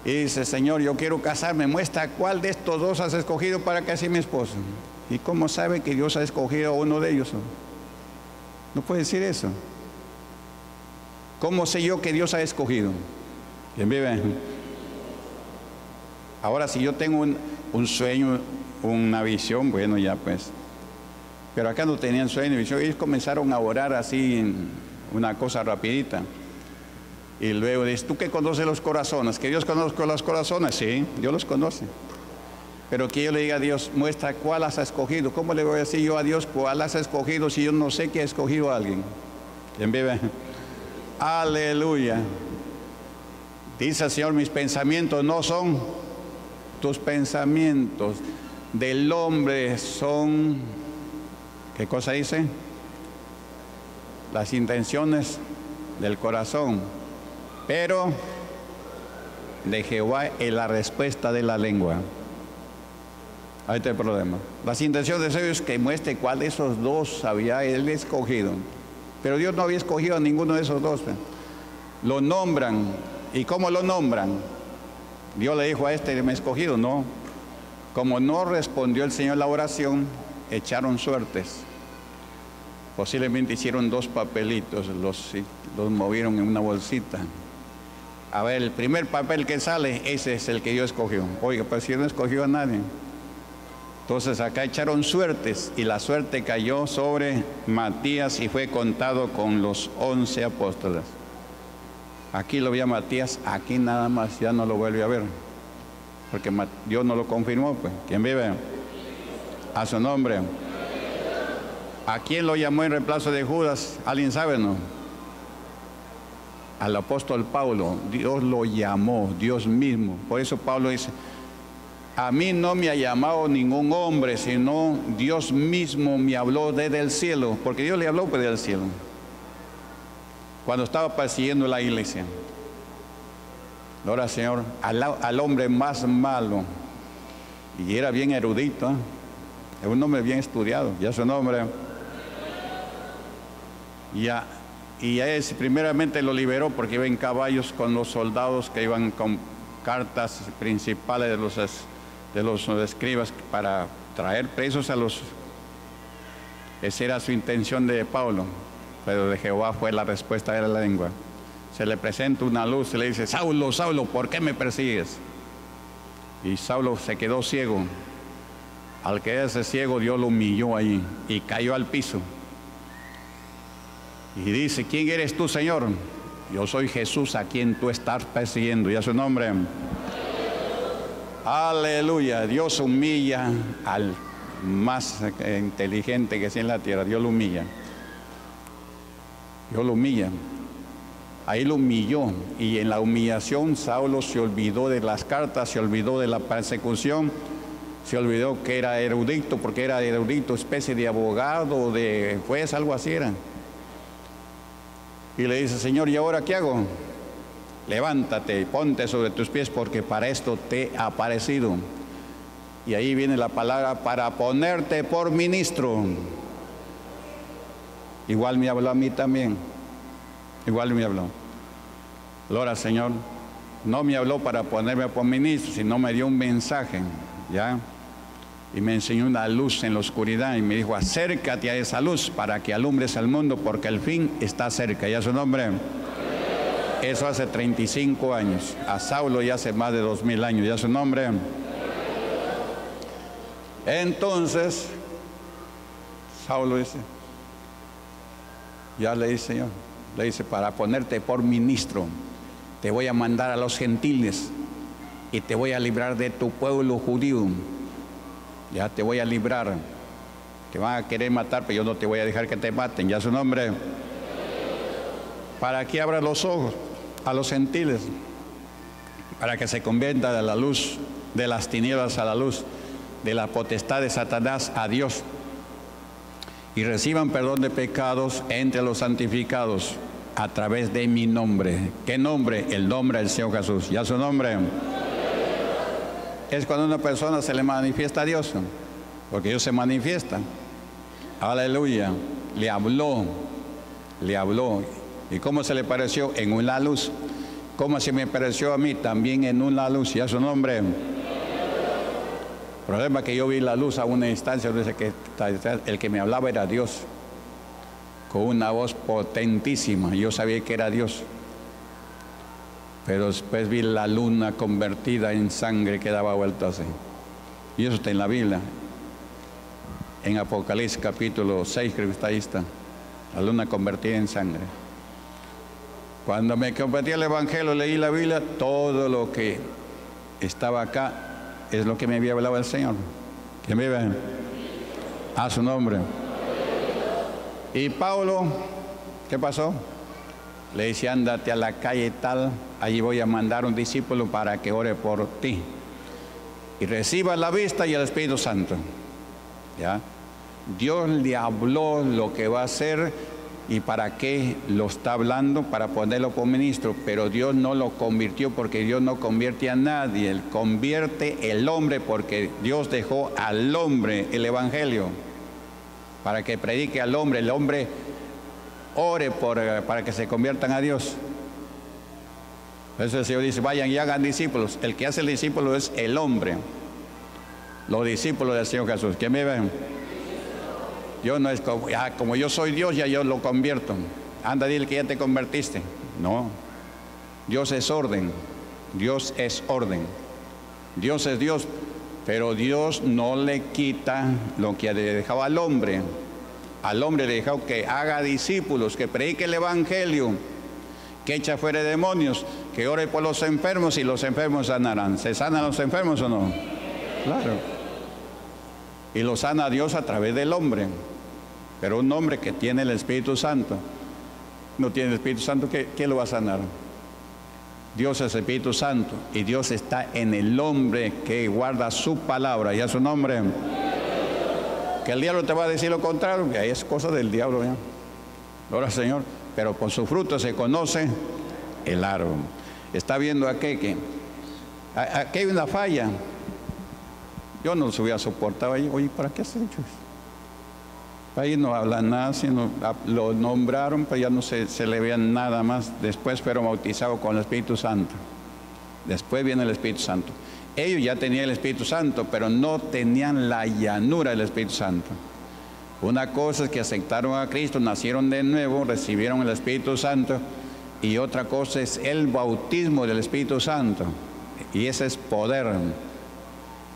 Y dice: Señor, yo quiero casarme. Muestra cuál de estos dos has escogido para que sea mi esposo. ¿Y cómo sabe que Dios ha escogido a uno de ellos? No puede decir eso. ¿Cómo sé yo que Dios ha escogido? ¿Quién vive? Ahora, si yo tengo un, un sueño, una visión, bueno, ya pues. Pero acá no tenían sueño y visión. Ellos comenzaron a orar así, en una cosa rapidita. Y luego dice: tú que conoces los corazones, que Dios conozca los corazones. Sí, Dios los conoce. Pero que yo le diga a Dios: muestra cuál has escogido. ¿Cómo le voy a decir yo a Dios cuál has escogido si yo no sé que ha escogido a alguien? ¿Quién vive? Aleluya. Dice el Señor: mis pensamientos no son tus pensamientos, del hombre son, ¿qué cosa dice? Las intenciones del corazón, pero de Jehová es la respuesta de la lengua. Ahí está el problema. Las intenciones de ellos, que muestre cuál de esos dos había él escogido. Pero Dios no había escogido a ninguno de esos dos. Lo nombran. ¿Y cómo lo nombran? Dios le dijo a este: me he escogido. No, como no respondió el Señor la oración, echaron suertes. Posiblemente hicieron dos papelitos, los, los movieron en una bolsita. A ver, el primer papel que sale, ese es el que Dios escogió. Oiga, pero si no escogió a nadie. Entonces acá echaron suertes, y la suerte cayó sobre Matías, y fue contado con los once apóstoles. Aquí lo vi a Matías, aquí nada más, ya no lo vuelve a ver. Porque Dios no lo confirmó, pues. ¿Quién vive? A su nombre. ¿A quién lo llamó en reemplazo de Judas? ¿Alguien sabe, no? Al apóstol Pablo. Dios lo llamó, Dios mismo. Por eso Pablo dice, a mí no me ha llamado ningún hombre, sino Dios mismo me habló desde el cielo. Porque Dios le habló desde el cielo, cuando estaba persiguiendo la iglesia. Ahora, Señor, al, al hombre más malo, y era bien erudito, ¿eh? Es un hombre bien estudiado, ya su nombre. Y a, y a ese primeramente lo liberó porque iba en caballos con los soldados que iban con cartas principales de los, de los escribas para traer presos a los... Esa era su intención de Pablo, pero de Jehová fue la respuesta de la lengua. Se le presenta una luz, se le dice, Saulo, Saulo, ¿por qué me persigues? Y Saulo se quedó ciego. Al quedarse ciego, Dios lo humilló allí y cayó al piso. Y dice, ¿quién eres tú, Señor? Yo soy Jesús, a quien tú estás persiguiendo. ¿Y a su nombre? Aleluya. Dios humilla al más inteligente que sea en la tierra. Dios lo humilla. Dios lo humilla. Ahí lo humilló, y en la humillación Saulo se olvidó de las cartas, se olvidó de la persecución, se olvidó que era erudito, porque era erudito, especie de abogado, de juez, algo así era. Y le dice, Señor, ¿y ahora qué hago? Levántate, ponte sobre tus pies, porque para esto te ha aparecido. Y ahí viene la palabra, para ponerte por ministro. Igual me habló a mí también. Igual me habló. Gloria al Señor. No me habló para ponerme por ministro, sino me dio un mensaje, ¿ya? Y me enseñó una luz en la oscuridad y me dijo, acércate a esa luz para que alumbres al mundo, porque el fin está cerca. ¿Y a su nombre? Eso hace treinta y cinco años. A Saulo ya hace más de dos mil años. ¿Y a su nombre? Entonces, Saulo dice, ya le dice yo. Le dice, para ponerte por ministro, te voy a mandar a los gentiles y te voy a librar de tu pueblo judío. Ya te voy a librar. Te van a querer matar, pero yo no te voy a dejar que te maten. Ya su nombre. Para que abra los ojos a los gentiles, para que se convierta de la luz, de las tinieblas a la luz, de la potestad de Satanás a Dios, y reciban perdón de pecados entre los santificados a través de mi nombre. ¿Qué nombre? El nombre del Señor Jesús. ¿Ya su nombre? Es cuando una persona se le manifiesta a Dios, porque Dios se manifiesta. Aleluya. Le habló, le habló. ¿Y cómo se le pareció? En una luz. ¿Cómo se me pareció a mí? También en una luz. ¿Ya su nombre? El problema es que yo vi la luz a una distancia, que el que me hablaba era Dios, con una voz potentísima. Yo sabía que era Dios, pero después vi la luna convertida en sangre que daba vueltas así. Y eso está en la Biblia, en Apocalipsis capítulo seis, creo que está ahí, está, la luna convertida en sangre. Cuando me convertí al Evangelio, leí la Biblia, todo lo que estaba acá es lo que me había hablado el Señor. Que me vean a su nombre. Y Pablo, ¿qué pasó? Le dice, ándate a la calle tal, allí voy a mandar un discípulo para que ore por ti y reciba la vista y el Espíritu Santo. ¿Ya? Dios le habló lo que va a hacer y para qué lo está hablando, para ponerlo por ministro, pero Dios no lo convirtió, porque Dios no convierte a nadie, Él convierte el hombre, porque Dios dejó al hombre el evangelio, para que predique al hombre, el hombre ore por, para que se conviertan a Dios. Entonces el Señor dice, vayan y hagan discípulos. El que hace el discípulo es el hombre, los discípulos del Señor Jesús. ¿Quién me ven? Yo no es como, ya, como yo soy Dios, ya yo lo convierto. Anda, dile que ya te convertiste. No. Dios es orden. Dios es orden. Dios es Dios. Pero Dios no le quita lo que le dejaba al hombre. Al hombre le dejó que haga discípulos, que predique el evangelio, que echa fuera demonios, que ore por los enfermos y los enfermos sanarán. ¿Se sanan los enfermos o no? Claro. Y lo sana Dios a través del hombre. Pero un hombre que tiene el Espíritu Santo, no tiene el Espíritu Santo, ¿qué, qué lo va a sanar? Dios es Espíritu Santo, y Dios está en el hombre que guarda su palabra. ¿Y a su nombre? Que el diablo te va a decir lo contrario, que ahí es cosa del diablo, ¿ya? Gloria al Señor. Pero con su fruto se conoce el árbol. Está viendo aquí que aquí hay una falla. Yo no los hubiera soportado ahí. Oye, ¿para qué has hecho eso? Ahí no habla nada, sino lo nombraron, pero ya no se, se le veían nada más. Después fueron bautizados con el Espíritu Santo. Después viene el Espíritu Santo. Ellos ya tenían el Espíritu Santo, pero no tenían la llanura del Espíritu Santo. Una cosa es que aceptaron a Cristo, nacieron de nuevo, recibieron el Espíritu Santo. Y otra cosa es el bautismo del Espíritu Santo. Y ese es poder.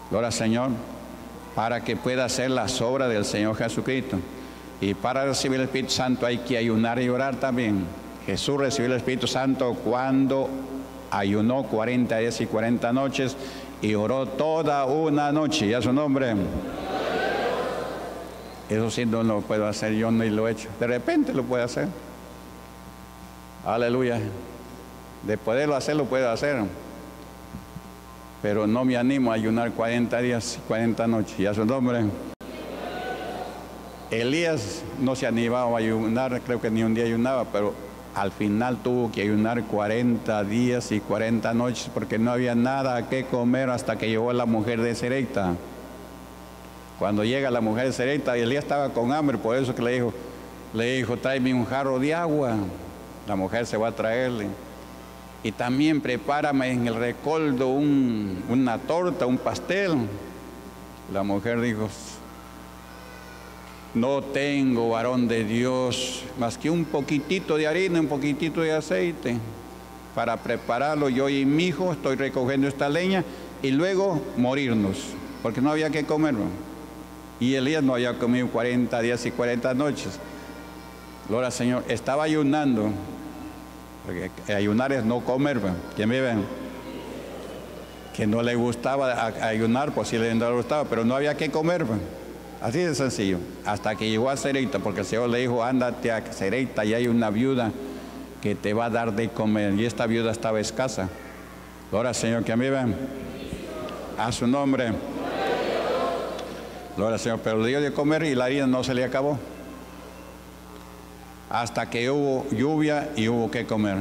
Gloria al Señor. Para que pueda hacer las obras del Señor Jesucristo. Y para recibir el Espíritu Santo hay que ayunar y orar también. Jesús recibió el Espíritu Santo cuando ayunó cuarenta días y cuarenta noches y oró toda una noche. ¿Y a su nombre? Eso sí no lo puedo hacer, yo ni lo he hecho. De repente lo puedo hacer. Aleluya. De poderlo hacer, lo puedo hacer. Pero no me animo a ayunar cuarenta días y cuarenta noches. ¿Y a su nombre? Elías no se animaba a ayunar, creo que ni un día ayunaba, pero al final tuvo que ayunar cuarenta días y cuarenta noches porque no había nada que comer hasta que llegó la mujer de Cereita. Cuando llega la mujer de Cereita, Elías estaba con hambre, por eso que le dijo, le dijo, tráeme un jarro de agua. La mujer se va a traerle. Y también prepárame en el recoldo un, una torta, un pastel. La mujer dijo, no tengo, varón de Dios, más que un poquitito de harina, un poquitito de aceite. Para prepararlo yo y mi hijo estoy recogiendo esta leña y luego morirnos, porque no había que comerlo. Y Elías no había comido cuarenta días y cuarenta noches. Gloria al Señor, estaba ayunando. Porque ayunar es no comer, ¿quién vive? Que no le gustaba ayunar, pues sí le gustaba, pero no había que comer. Así de sencillo. Hasta que llegó a Cereita, porque el Señor le dijo, ándate a Cereita, y hay una viuda que te va a dar de comer. Y esta viuda estaba escasa. Gloria al Señor, ¿quién vive? A su nombre. Gloria al Señor, pero le dio de comer y la harina no se le acabó. Hasta que hubo lluvia y hubo que comer.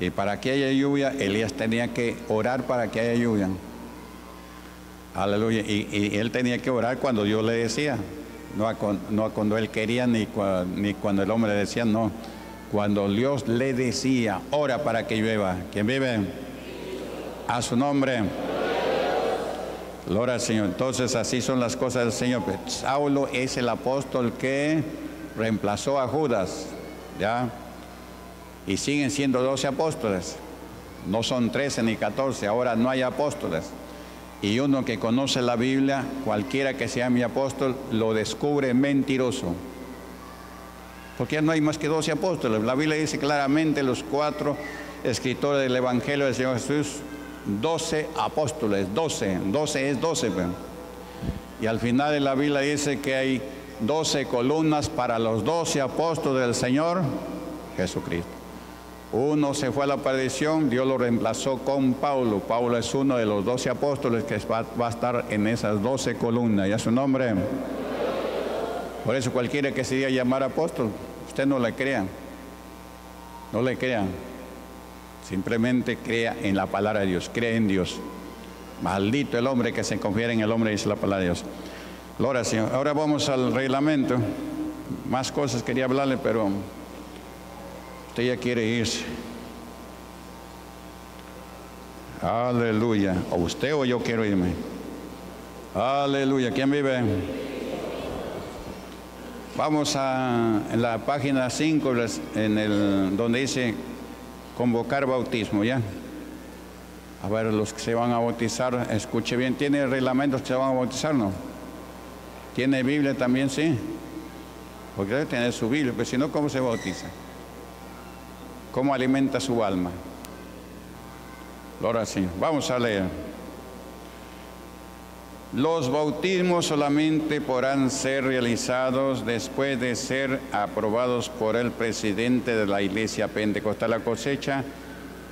Y para que haya lluvia, Elías tenía que orar para que haya lluvia. Aleluya. Y, y él tenía que orar cuando Dios le decía. No, no cuando él quería, ni, cua, ni cuando el hombre le decía, no. Cuando Dios le decía, ora para que llueva. ¿Quién vive? A su nombre. Gloria al Señor. Entonces así son las cosas del Señor. Saulo es el apóstol que reemplazó a Judas, ¿ya? Y siguen siendo doce apóstoles, no son trece ni catorce, ahora no hay apóstoles. Y uno que conoce la Biblia, cualquiera que sea mi apóstol, lo descubre mentiroso. Porque ya no hay más que doce apóstoles. La Biblia dice claramente, los cuatro escritores del Evangelio del Señor Jesús, doce apóstoles, doce, doce es doce. Y al final de la Biblia dice que hay doce columnas para los doce apóstoles del Señor Jesucristo. Uno se fue a la perdición, Dios lo reemplazó con Pablo. Pablo es uno de los doce apóstoles que va, va a estar en esas doce columnas. ¿Y a su nombre? Por eso cualquiera que se diga llamar apóstol, usted no le crea. No le crea. Simplemente crea en la palabra de Dios, cree en Dios. Maldito el hombre que se confía en el hombre, dice la palabra de Dios. Ahora, Señor, ahora vamos al reglamento. Más cosas quería hablarle, pero usted ya quiere irse. Aleluya. O usted o yo quiero irme. Aleluya. ¿Quién vive? Vamos a en la página cinco, en el, donde dice convocar bautismo, ¿ya? A ver, los que se van a bautizar, escuche bien. ¿Tiene reglamentos que se van a bautizar, no? ¿Tiene Biblia también, sí? Porque debe tener su Biblia, pero si no, ¿cómo se bautiza? ¿Cómo alimenta su alma? Ahora sí, vamos a leer. Los bautismos solamente podrán ser realizados después de ser aprobados por el presidente de la Iglesia Pentecostal La Cosecha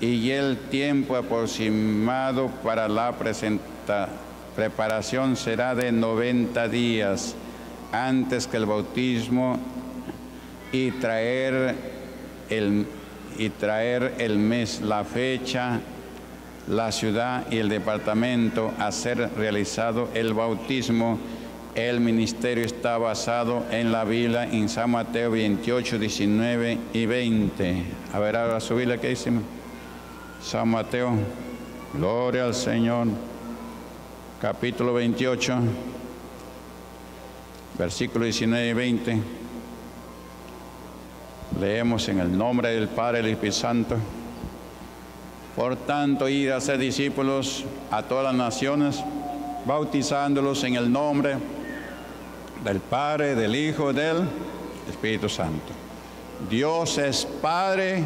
y el tiempo aproximado para la preparación será de noventa días antes que el bautismo y traer el, y traer el mes, la fecha, la ciudad y el departamento a ser realizado el bautismo. El ministerio está basado en la Biblia, en San Mateo veintiocho, diecinueve y veinte. A ver, ahora su Biblia, ¿qué dice? San Mateo, gloria al Señor, capítulo veintiocho, versículos diecinueve y veinte. Leemos en el nombre del Padre, del Espíritu Santo. Por tanto, ir a ser discípulos a todas las naciones, bautizándolos en el nombre del Padre, del Hijo, del Espíritu Santo. Dios es Padre,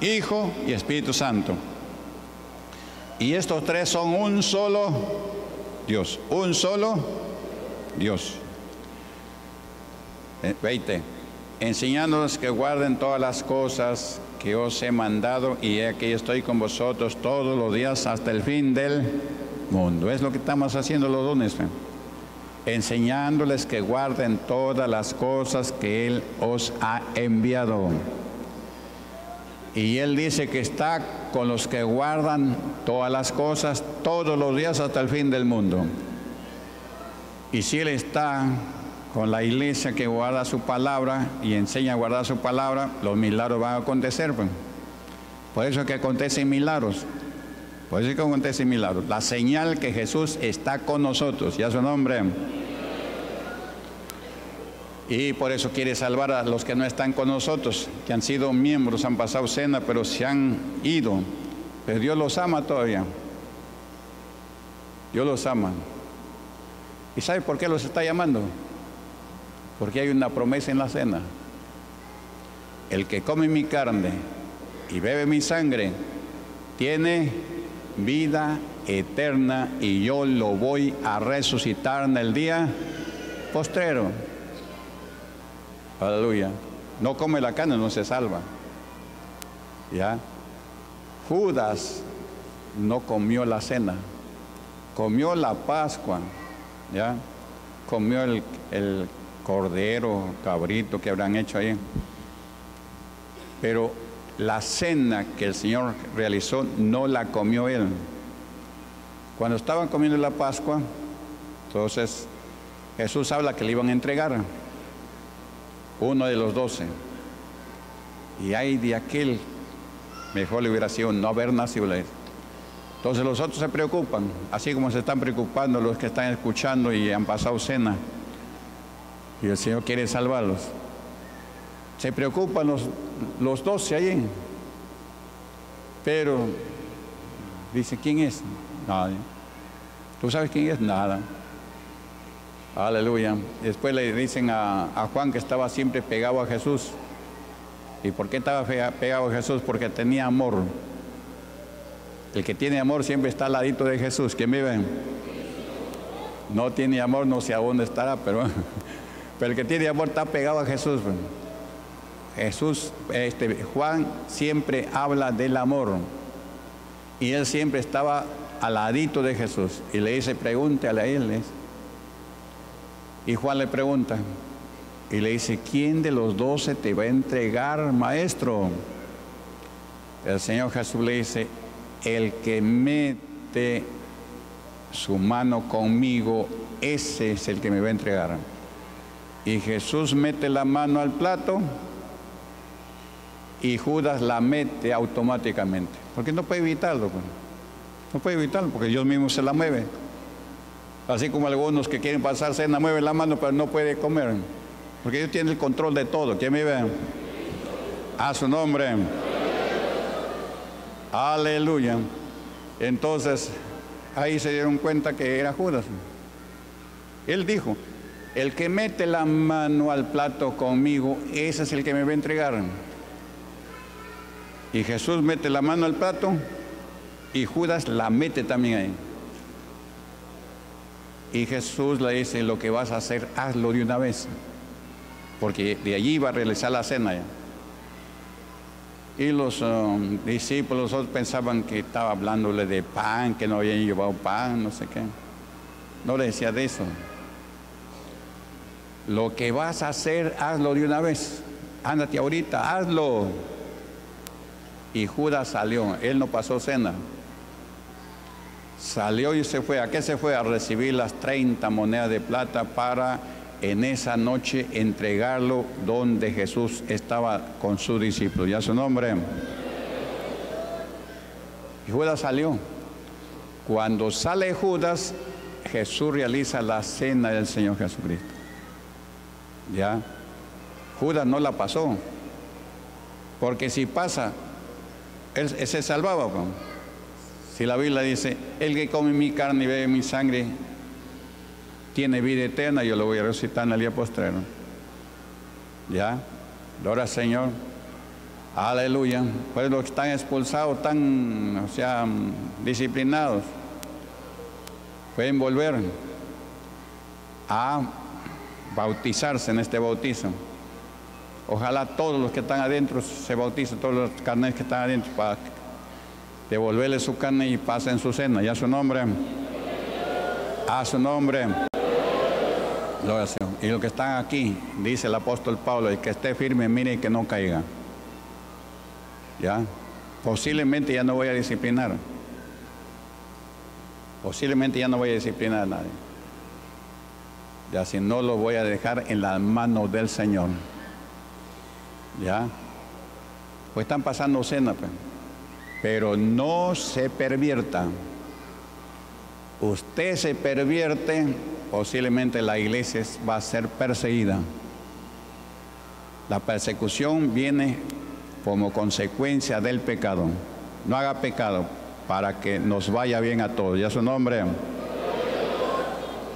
Hijo y Espíritu Santo. Y estos tres son un solo Dios, un solo Dios. veinte. Enseñándoles que guarden todas las cosas que os he mandado, y aquí estoy con vosotros todos los días hasta el fin del mundo. Es lo que estamos haciendo los dones, ¿eh? Enseñándoles que guarden todas las cosas que Él os ha enviado. Y Él dice que está con los que guardan todas las cosas todos los días hasta el fin del mundo. Y si Él está con la iglesia que guarda su palabra y enseña a guardar su palabra, los milagros van a acontecer. Pues. Por eso es que acontecen milagros. Por eso es que acontecen milagros. La señal que Jesús está con nosotros. Y a su nombre. Y por eso quiere salvar a los que no están con nosotros, que han sido miembros, han pasado cena, pero se han ido. Pero Dios los ama todavía. Dios los ama. ¿Y sabe por qué los está llamando? Porque hay una promesa en la cena. El que come mi carne y bebe mi sangre tiene vida eterna, y yo lo voy a resucitar en el día postrero. Aleluya. No come la carne, no se salva. ¿Ya? Judas no comió la cena. Comió la Pascua. ¿Ya? Comió el... el cordero, cabrito que habrán hecho ahí, pero la cena que el Señor realizó no la comió Él. Cuando estaban comiendo la Pascua, entonces Jesús habla que le iban a entregar uno de los doce, y ay de aquel, mejor le hubiera sido no haber nacido. Entonces los otros se preocupan, así como se están preocupando los que están escuchando y han pasado cena. Y el Señor quiere salvarlos. Se preocupan los, los doce allí. Pero dice, ¿quién es? Nadie. ¿Tú sabes quién es? Nada. Aleluya. Después le dicen a, a Juan, que estaba siempre pegado a Jesús. ¿Y por qué estaba pegado a Jesús? Porque tenía amor. El que tiene amor siempre está al ladito de Jesús. ¿Quién vive? No tiene amor, no sé a dónde estará, pero... Pero el que tiene amor está pegado a Jesús. Jesús, este, Juan siempre habla del amor. Y él siempre estaba al ladito de Jesús. Y le dice, pregúntale a él. Y Juan le pregunta. Y le dice, ¿quién de los doce te va a entregar, maestro? El Señor Jesús le dice, el que mete su mano conmigo, ese es el que me va a entregar. Y Jesús mete la mano al plato y Judas la mete automáticamente. Porque no puede evitarlo. No puede evitarlo porque Dios mismo se la mueve. Así como algunos que quieren pasar cena mueven la mano pero no puede comer. Porque Dios tiene el control de todo. ¿Quién vive? A su nombre. Aleluya. Entonces ahí se dieron cuenta que era Judas. Él dijo... El que mete la mano al plato conmigo, ese es el que me va a entregar. Y Jesús mete la mano al plato y Judas la mete también ahí. Y Jesús le dice, lo que vas a hacer, hazlo de una vez. Porque de allí iba a realizar la cena ya. Y los um, discípulos otros pensaban que estaba hablándole de pan, que no habían llevado pan, no sé qué. No le decía de eso. Lo que vas a hacer, hazlo de una vez. Ándate ahorita, hazlo. Y Judas salió, él no pasó cena. Salió y se fue. ¿A qué se fue? A recibir las treinta monedas de plata para en esa noche entregarlo donde Jesús estaba con sus discípulos. ¿Ya su nombre? Y Judas salió. Cuando sale Judas, Jesús realiza la cena del Señor Jesucristo. ¿Ya? Judas no la pasó. Porque si pasa, él se salvaba. Si la Biblia dice, el que come mi carne y bebe mi sangre tiene vida eterna, yo lo voy a resucitar en el día postrero. ¿Ya? Gloria al Señor. Aleluya. Pues los que están expulsados, están, o sea, disciplinados, pueden volver a bautizarse en este bautizo. Ojalá todos los que están adentro se bauticen, todos los carneros que están adentro, para devolverle su carne y pasen su cena. ¿Ya su nombre? A su nombre. Y los que están aquí, dice el apóstol Pablo, el que esté firme, mire que no caiga. ¿Ya? Posiblemente ya no voy a disciplinar. Posiblemente ya no voy a disciplinar a nadie. Ya, si no, lo voy a dejar en las manos del Señor. ¿Ya? Pues están pasando cena, pues. Pero no se pervierta. Usted se pervierte, posiblemente la iglesia va a ser perseguida. La persecución viene como consecuencia del pecado. No haga pecado para que nos vaya bien a todos. ¿Ya su nombre?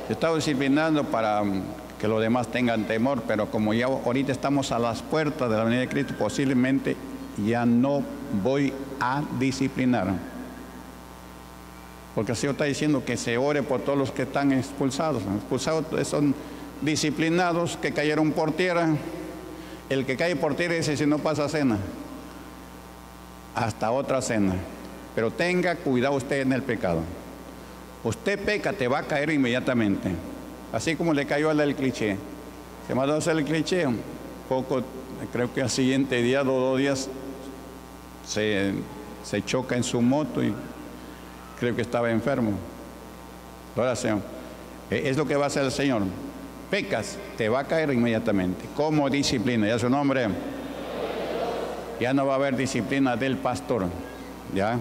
Estamos disciplinando para que los demás tengan temor, pero como ya ahorita estamos a las puertas de la venida de Cristo, posiblemente ya no voy a disciplinar. Porque el Señor está diciendo que se ore por todos los que están expulsados. Expulsados son disciplinados que cayeron por tierra. El que cae por tierra dice, si no pasa cena, hasta otra cena. Pero tenga cuidado usted en el pecado. Usted peca, te va a caer inmediatamente. Así como le cayó al del cliché. Se mandó a hacer el cliché. Un poco, creo que al siguiente día, dos, dos días, se, se choca en su moto y... creo que estaba enfermo. Ahora, Señor, es lo que va a hacer el Señor. Pecas, te va a caer inmediatamente. Como disciplina, ya su nombre. Ya no va a haber disciplina del pastor. Ya.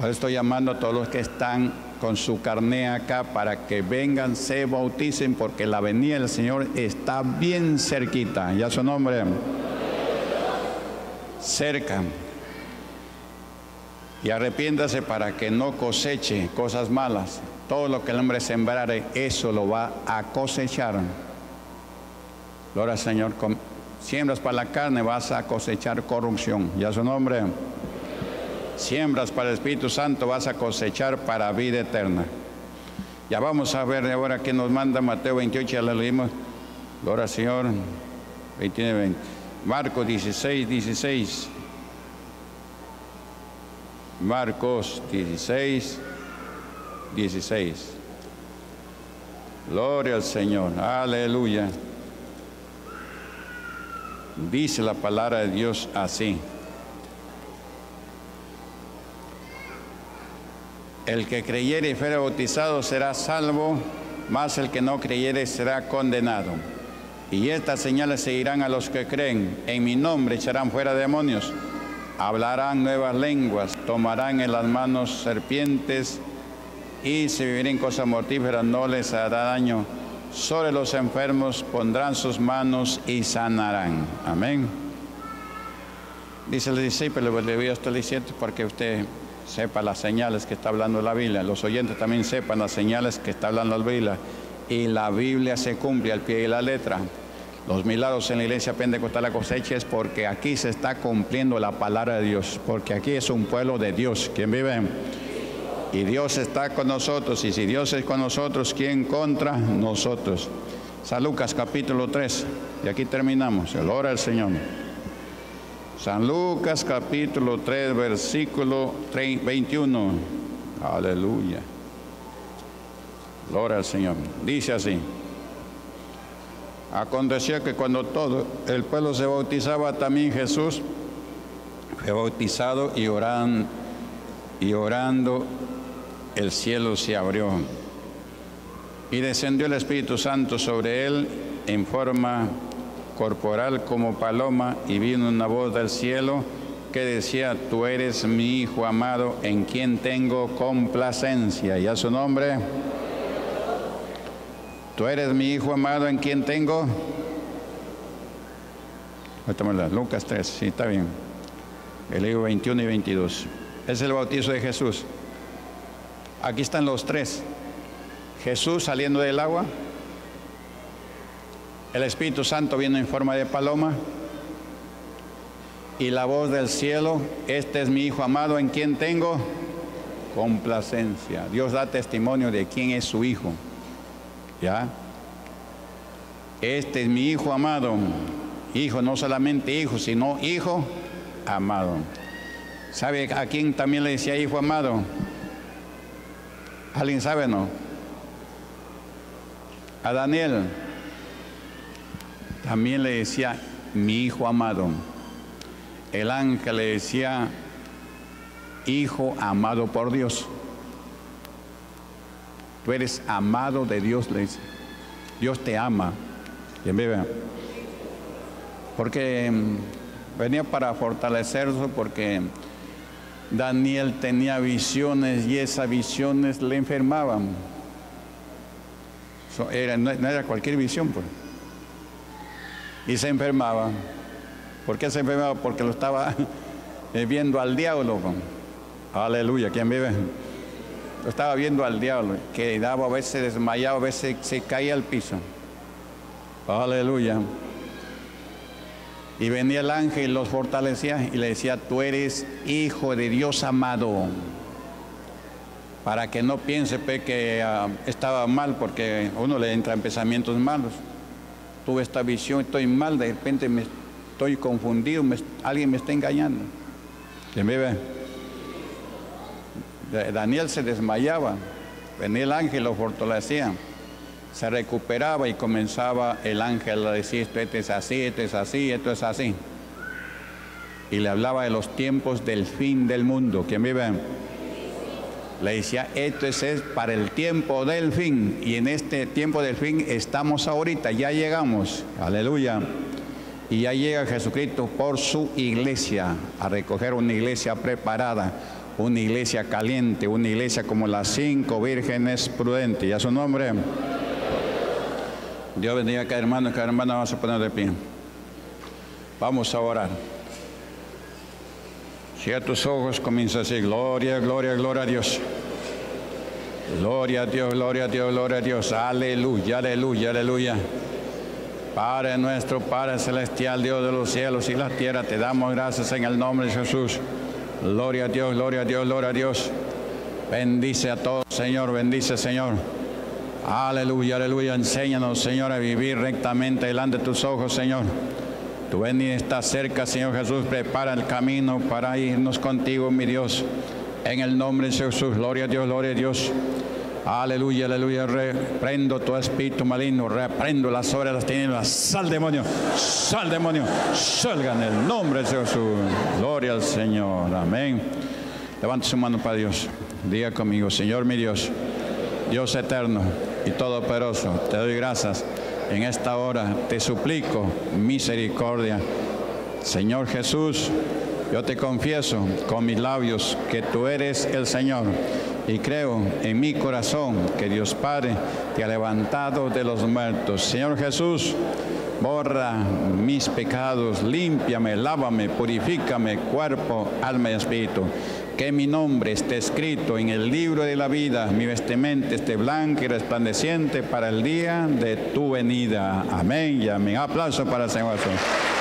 Ahora estoy llamando a todos los que están con su carné acá para que vengan, se bauticen, porque la venida del Señor está bien cerquita. Ya su nombre. Cerca. Y arrepiéntase para que no coseche cosas malas. Todo lo que el hombre sembrare, eso lo va a cosechar. Gloria al Señor. Siembras para la carne, vas a cosechar corrupción. ¿Ya su nombre? Siembras para el Espíritu Santo, vas a cosechar para vida eterna. Ya vamos a ver ahora qué nos manda Mateo veintiocho, ya lo leímos. Gloria al Señor. veintinueve, veinte. Marcos dieciséis, dieciséis. Marcos dieciséis, dieciséis. Gloria al Señor, aleluya. Dice la palabra de Dios así: el que creyere y fuere bautizado será salvo, mas el que no creyere será condenado. Y estas señales seguirán a los que creen: en mi nombre echarán fuera demonios, hablarán nuevas lenguas, tomarán en las manos serpientes, y si vivieren cosas mortíferas no les hará daño. Sobre los enfermos pondrán sus manos y sanarán. Amén. Dice el discípulo, le voy a estar diciendo para que usted sepa las señales que está hablando la Biblia. Los oyentes también sepan las señales que está hablando la Biblia. Y la Biblia se cumple al pie de la letra. Los milagros en la iglesia pentecostal La Cosecha es porque aquí se está cumpliendo la palabra de Dios, porque aquí es un pueblo de Dios. ¿Quién vive? Y Dios está con nosotros, y si Dios es con nosotros, ¿quién contra nosotros? San Lucas capítulo tres, y aquí terminamos, el ora del Señor. San Lucas capítulo tres, versículo veintiuno, aleluya, gloria al Señor. Dice así: aconteció que cuando todo el pueblo se bautizaba, también Jesús fue bautizado, y orando, y orando el cielo se abrió, y descendió el Espíritu Santo sobre él en forma corporal como paloma, y vino una voz del cielo que decía: tú eres mi Hijo amado, en quien tengo complacencia. Y a su nombre, tú eres mi Hijo amado, en quien tengo. Lucas tres, sí, está bien. El Hijo veintiuno y veintidós. Es el bautizo de Jesús. Aquí están los tres: Jesús saliendo del agua, el Espíritu Santo viene en forma de paloma, y la voz del cielo: este es mi Hijo amado, en quien tengo complacencia. Dios da testimonio de quién es su Hijo. ¿Ya? Este es mi Hijo amado. Hijo, no solamente hijo, sino Hijo amado. ¿Sabe a quién también le decía Hijo amado? ¿Alguien sabe, no? A Daniel también le decía mi Hijo amado. El ángel le decía Hijo amado por Dios. Tú eres amado de Dios, le dice. Dios te ama. Porque venía para fortalecerlo, porque Daniel tenía visiones y esas visiones le enfermaban. So, era, no, no era cualquier visión, pues. Y se enfermaba. ¿Por qué se enfermaba? Porque lo estaba viendo al diablo. Aleluya, ¿quién vive? Lo estaba viendo al diablo, que daba a veces desmayado, a veces se caía al piso. Aleluya. Y venía el ángel y los fortalecía y le decía: tú eres Hijo de Dios amado. Para que no piense pues, que uh, estaba mal, porque uno le entra en pensamientos malos. Tuve esta visión, estoy mal, de repente me estoy confundido, me, alguien me está engañando. ¿Quién vive? Daniel se desmayaba, venía el ángel, lo fortalecía, se recuperaba y comenzaba el ángel a decir: esto, esto es así, esto es así, esto es así. Y le hablaba de los tiempos del fin del mundo. ¿Quién vive? Le decía: esto es, es para el tiempo del fin, y en este tiempo del fin estamos ahorita, ya llegamos. Aleluya. Y ya llega Jesucristo por su iglesia, a recoger una iglesia preparada, una iglesia caliente, una iglesia como las cinco vírgenes prudentes. Y a su nombre, Dios bendiga a cada hermano y cada hermana. Vamos a poner de pie, vamos a orar. Cierra tus ojos, comienza a decir: gloria, gloria, gloria a Dios, gloria a Dios, gloria a Dios, gloria a Dios, aleluya, aleluya, aleluya. Padre nuestro, Padre celestial, Dios de los cielos y la tierra, te damos gracias en el nombre de Jesús. Gloria a Dios, gloria a Dios, gloria a Dios. Bendice a todos, Señor, bendice, Señor. Aleluya, aleluya. Enséñanos, Señor, a vivir rectamente delante de tus ojos, Señor. Tu venida está cerca, Señor Jesús. Prepara el camino para irnos contigo, mi Dios. En el nombre de Jesús, gloria a Dios, gloria a Dios. Aleluya, aleluya. Reprendo tu espíritu maligno, reprendo las obras de las tinieblas. Sal demonio, sal demonio, salga en el nombre de Jesús. Gloria al Señor, amén. Levante su mano para Dios, diga conmigo: Señor mi Dios, Dios eterno y todopoderoso, te doy gracias en esta hora, te suplico misericordia. Señor Jesús, yo te confieso con mis labios que tú eres el Señor, y creo en mi corazón que Dios Padre te ha levantado de los muertos. Señor Jesús, borra mis pecados, límpiame, lávame, purifícame, cuerpo, alma y espíritu. Que mi nombre esté escrito en el libro de la vida, mi vestimenta esté blanca y resplandeciente para el día de tu venida. Amén y amén. Aplauso para el Señor Jesús.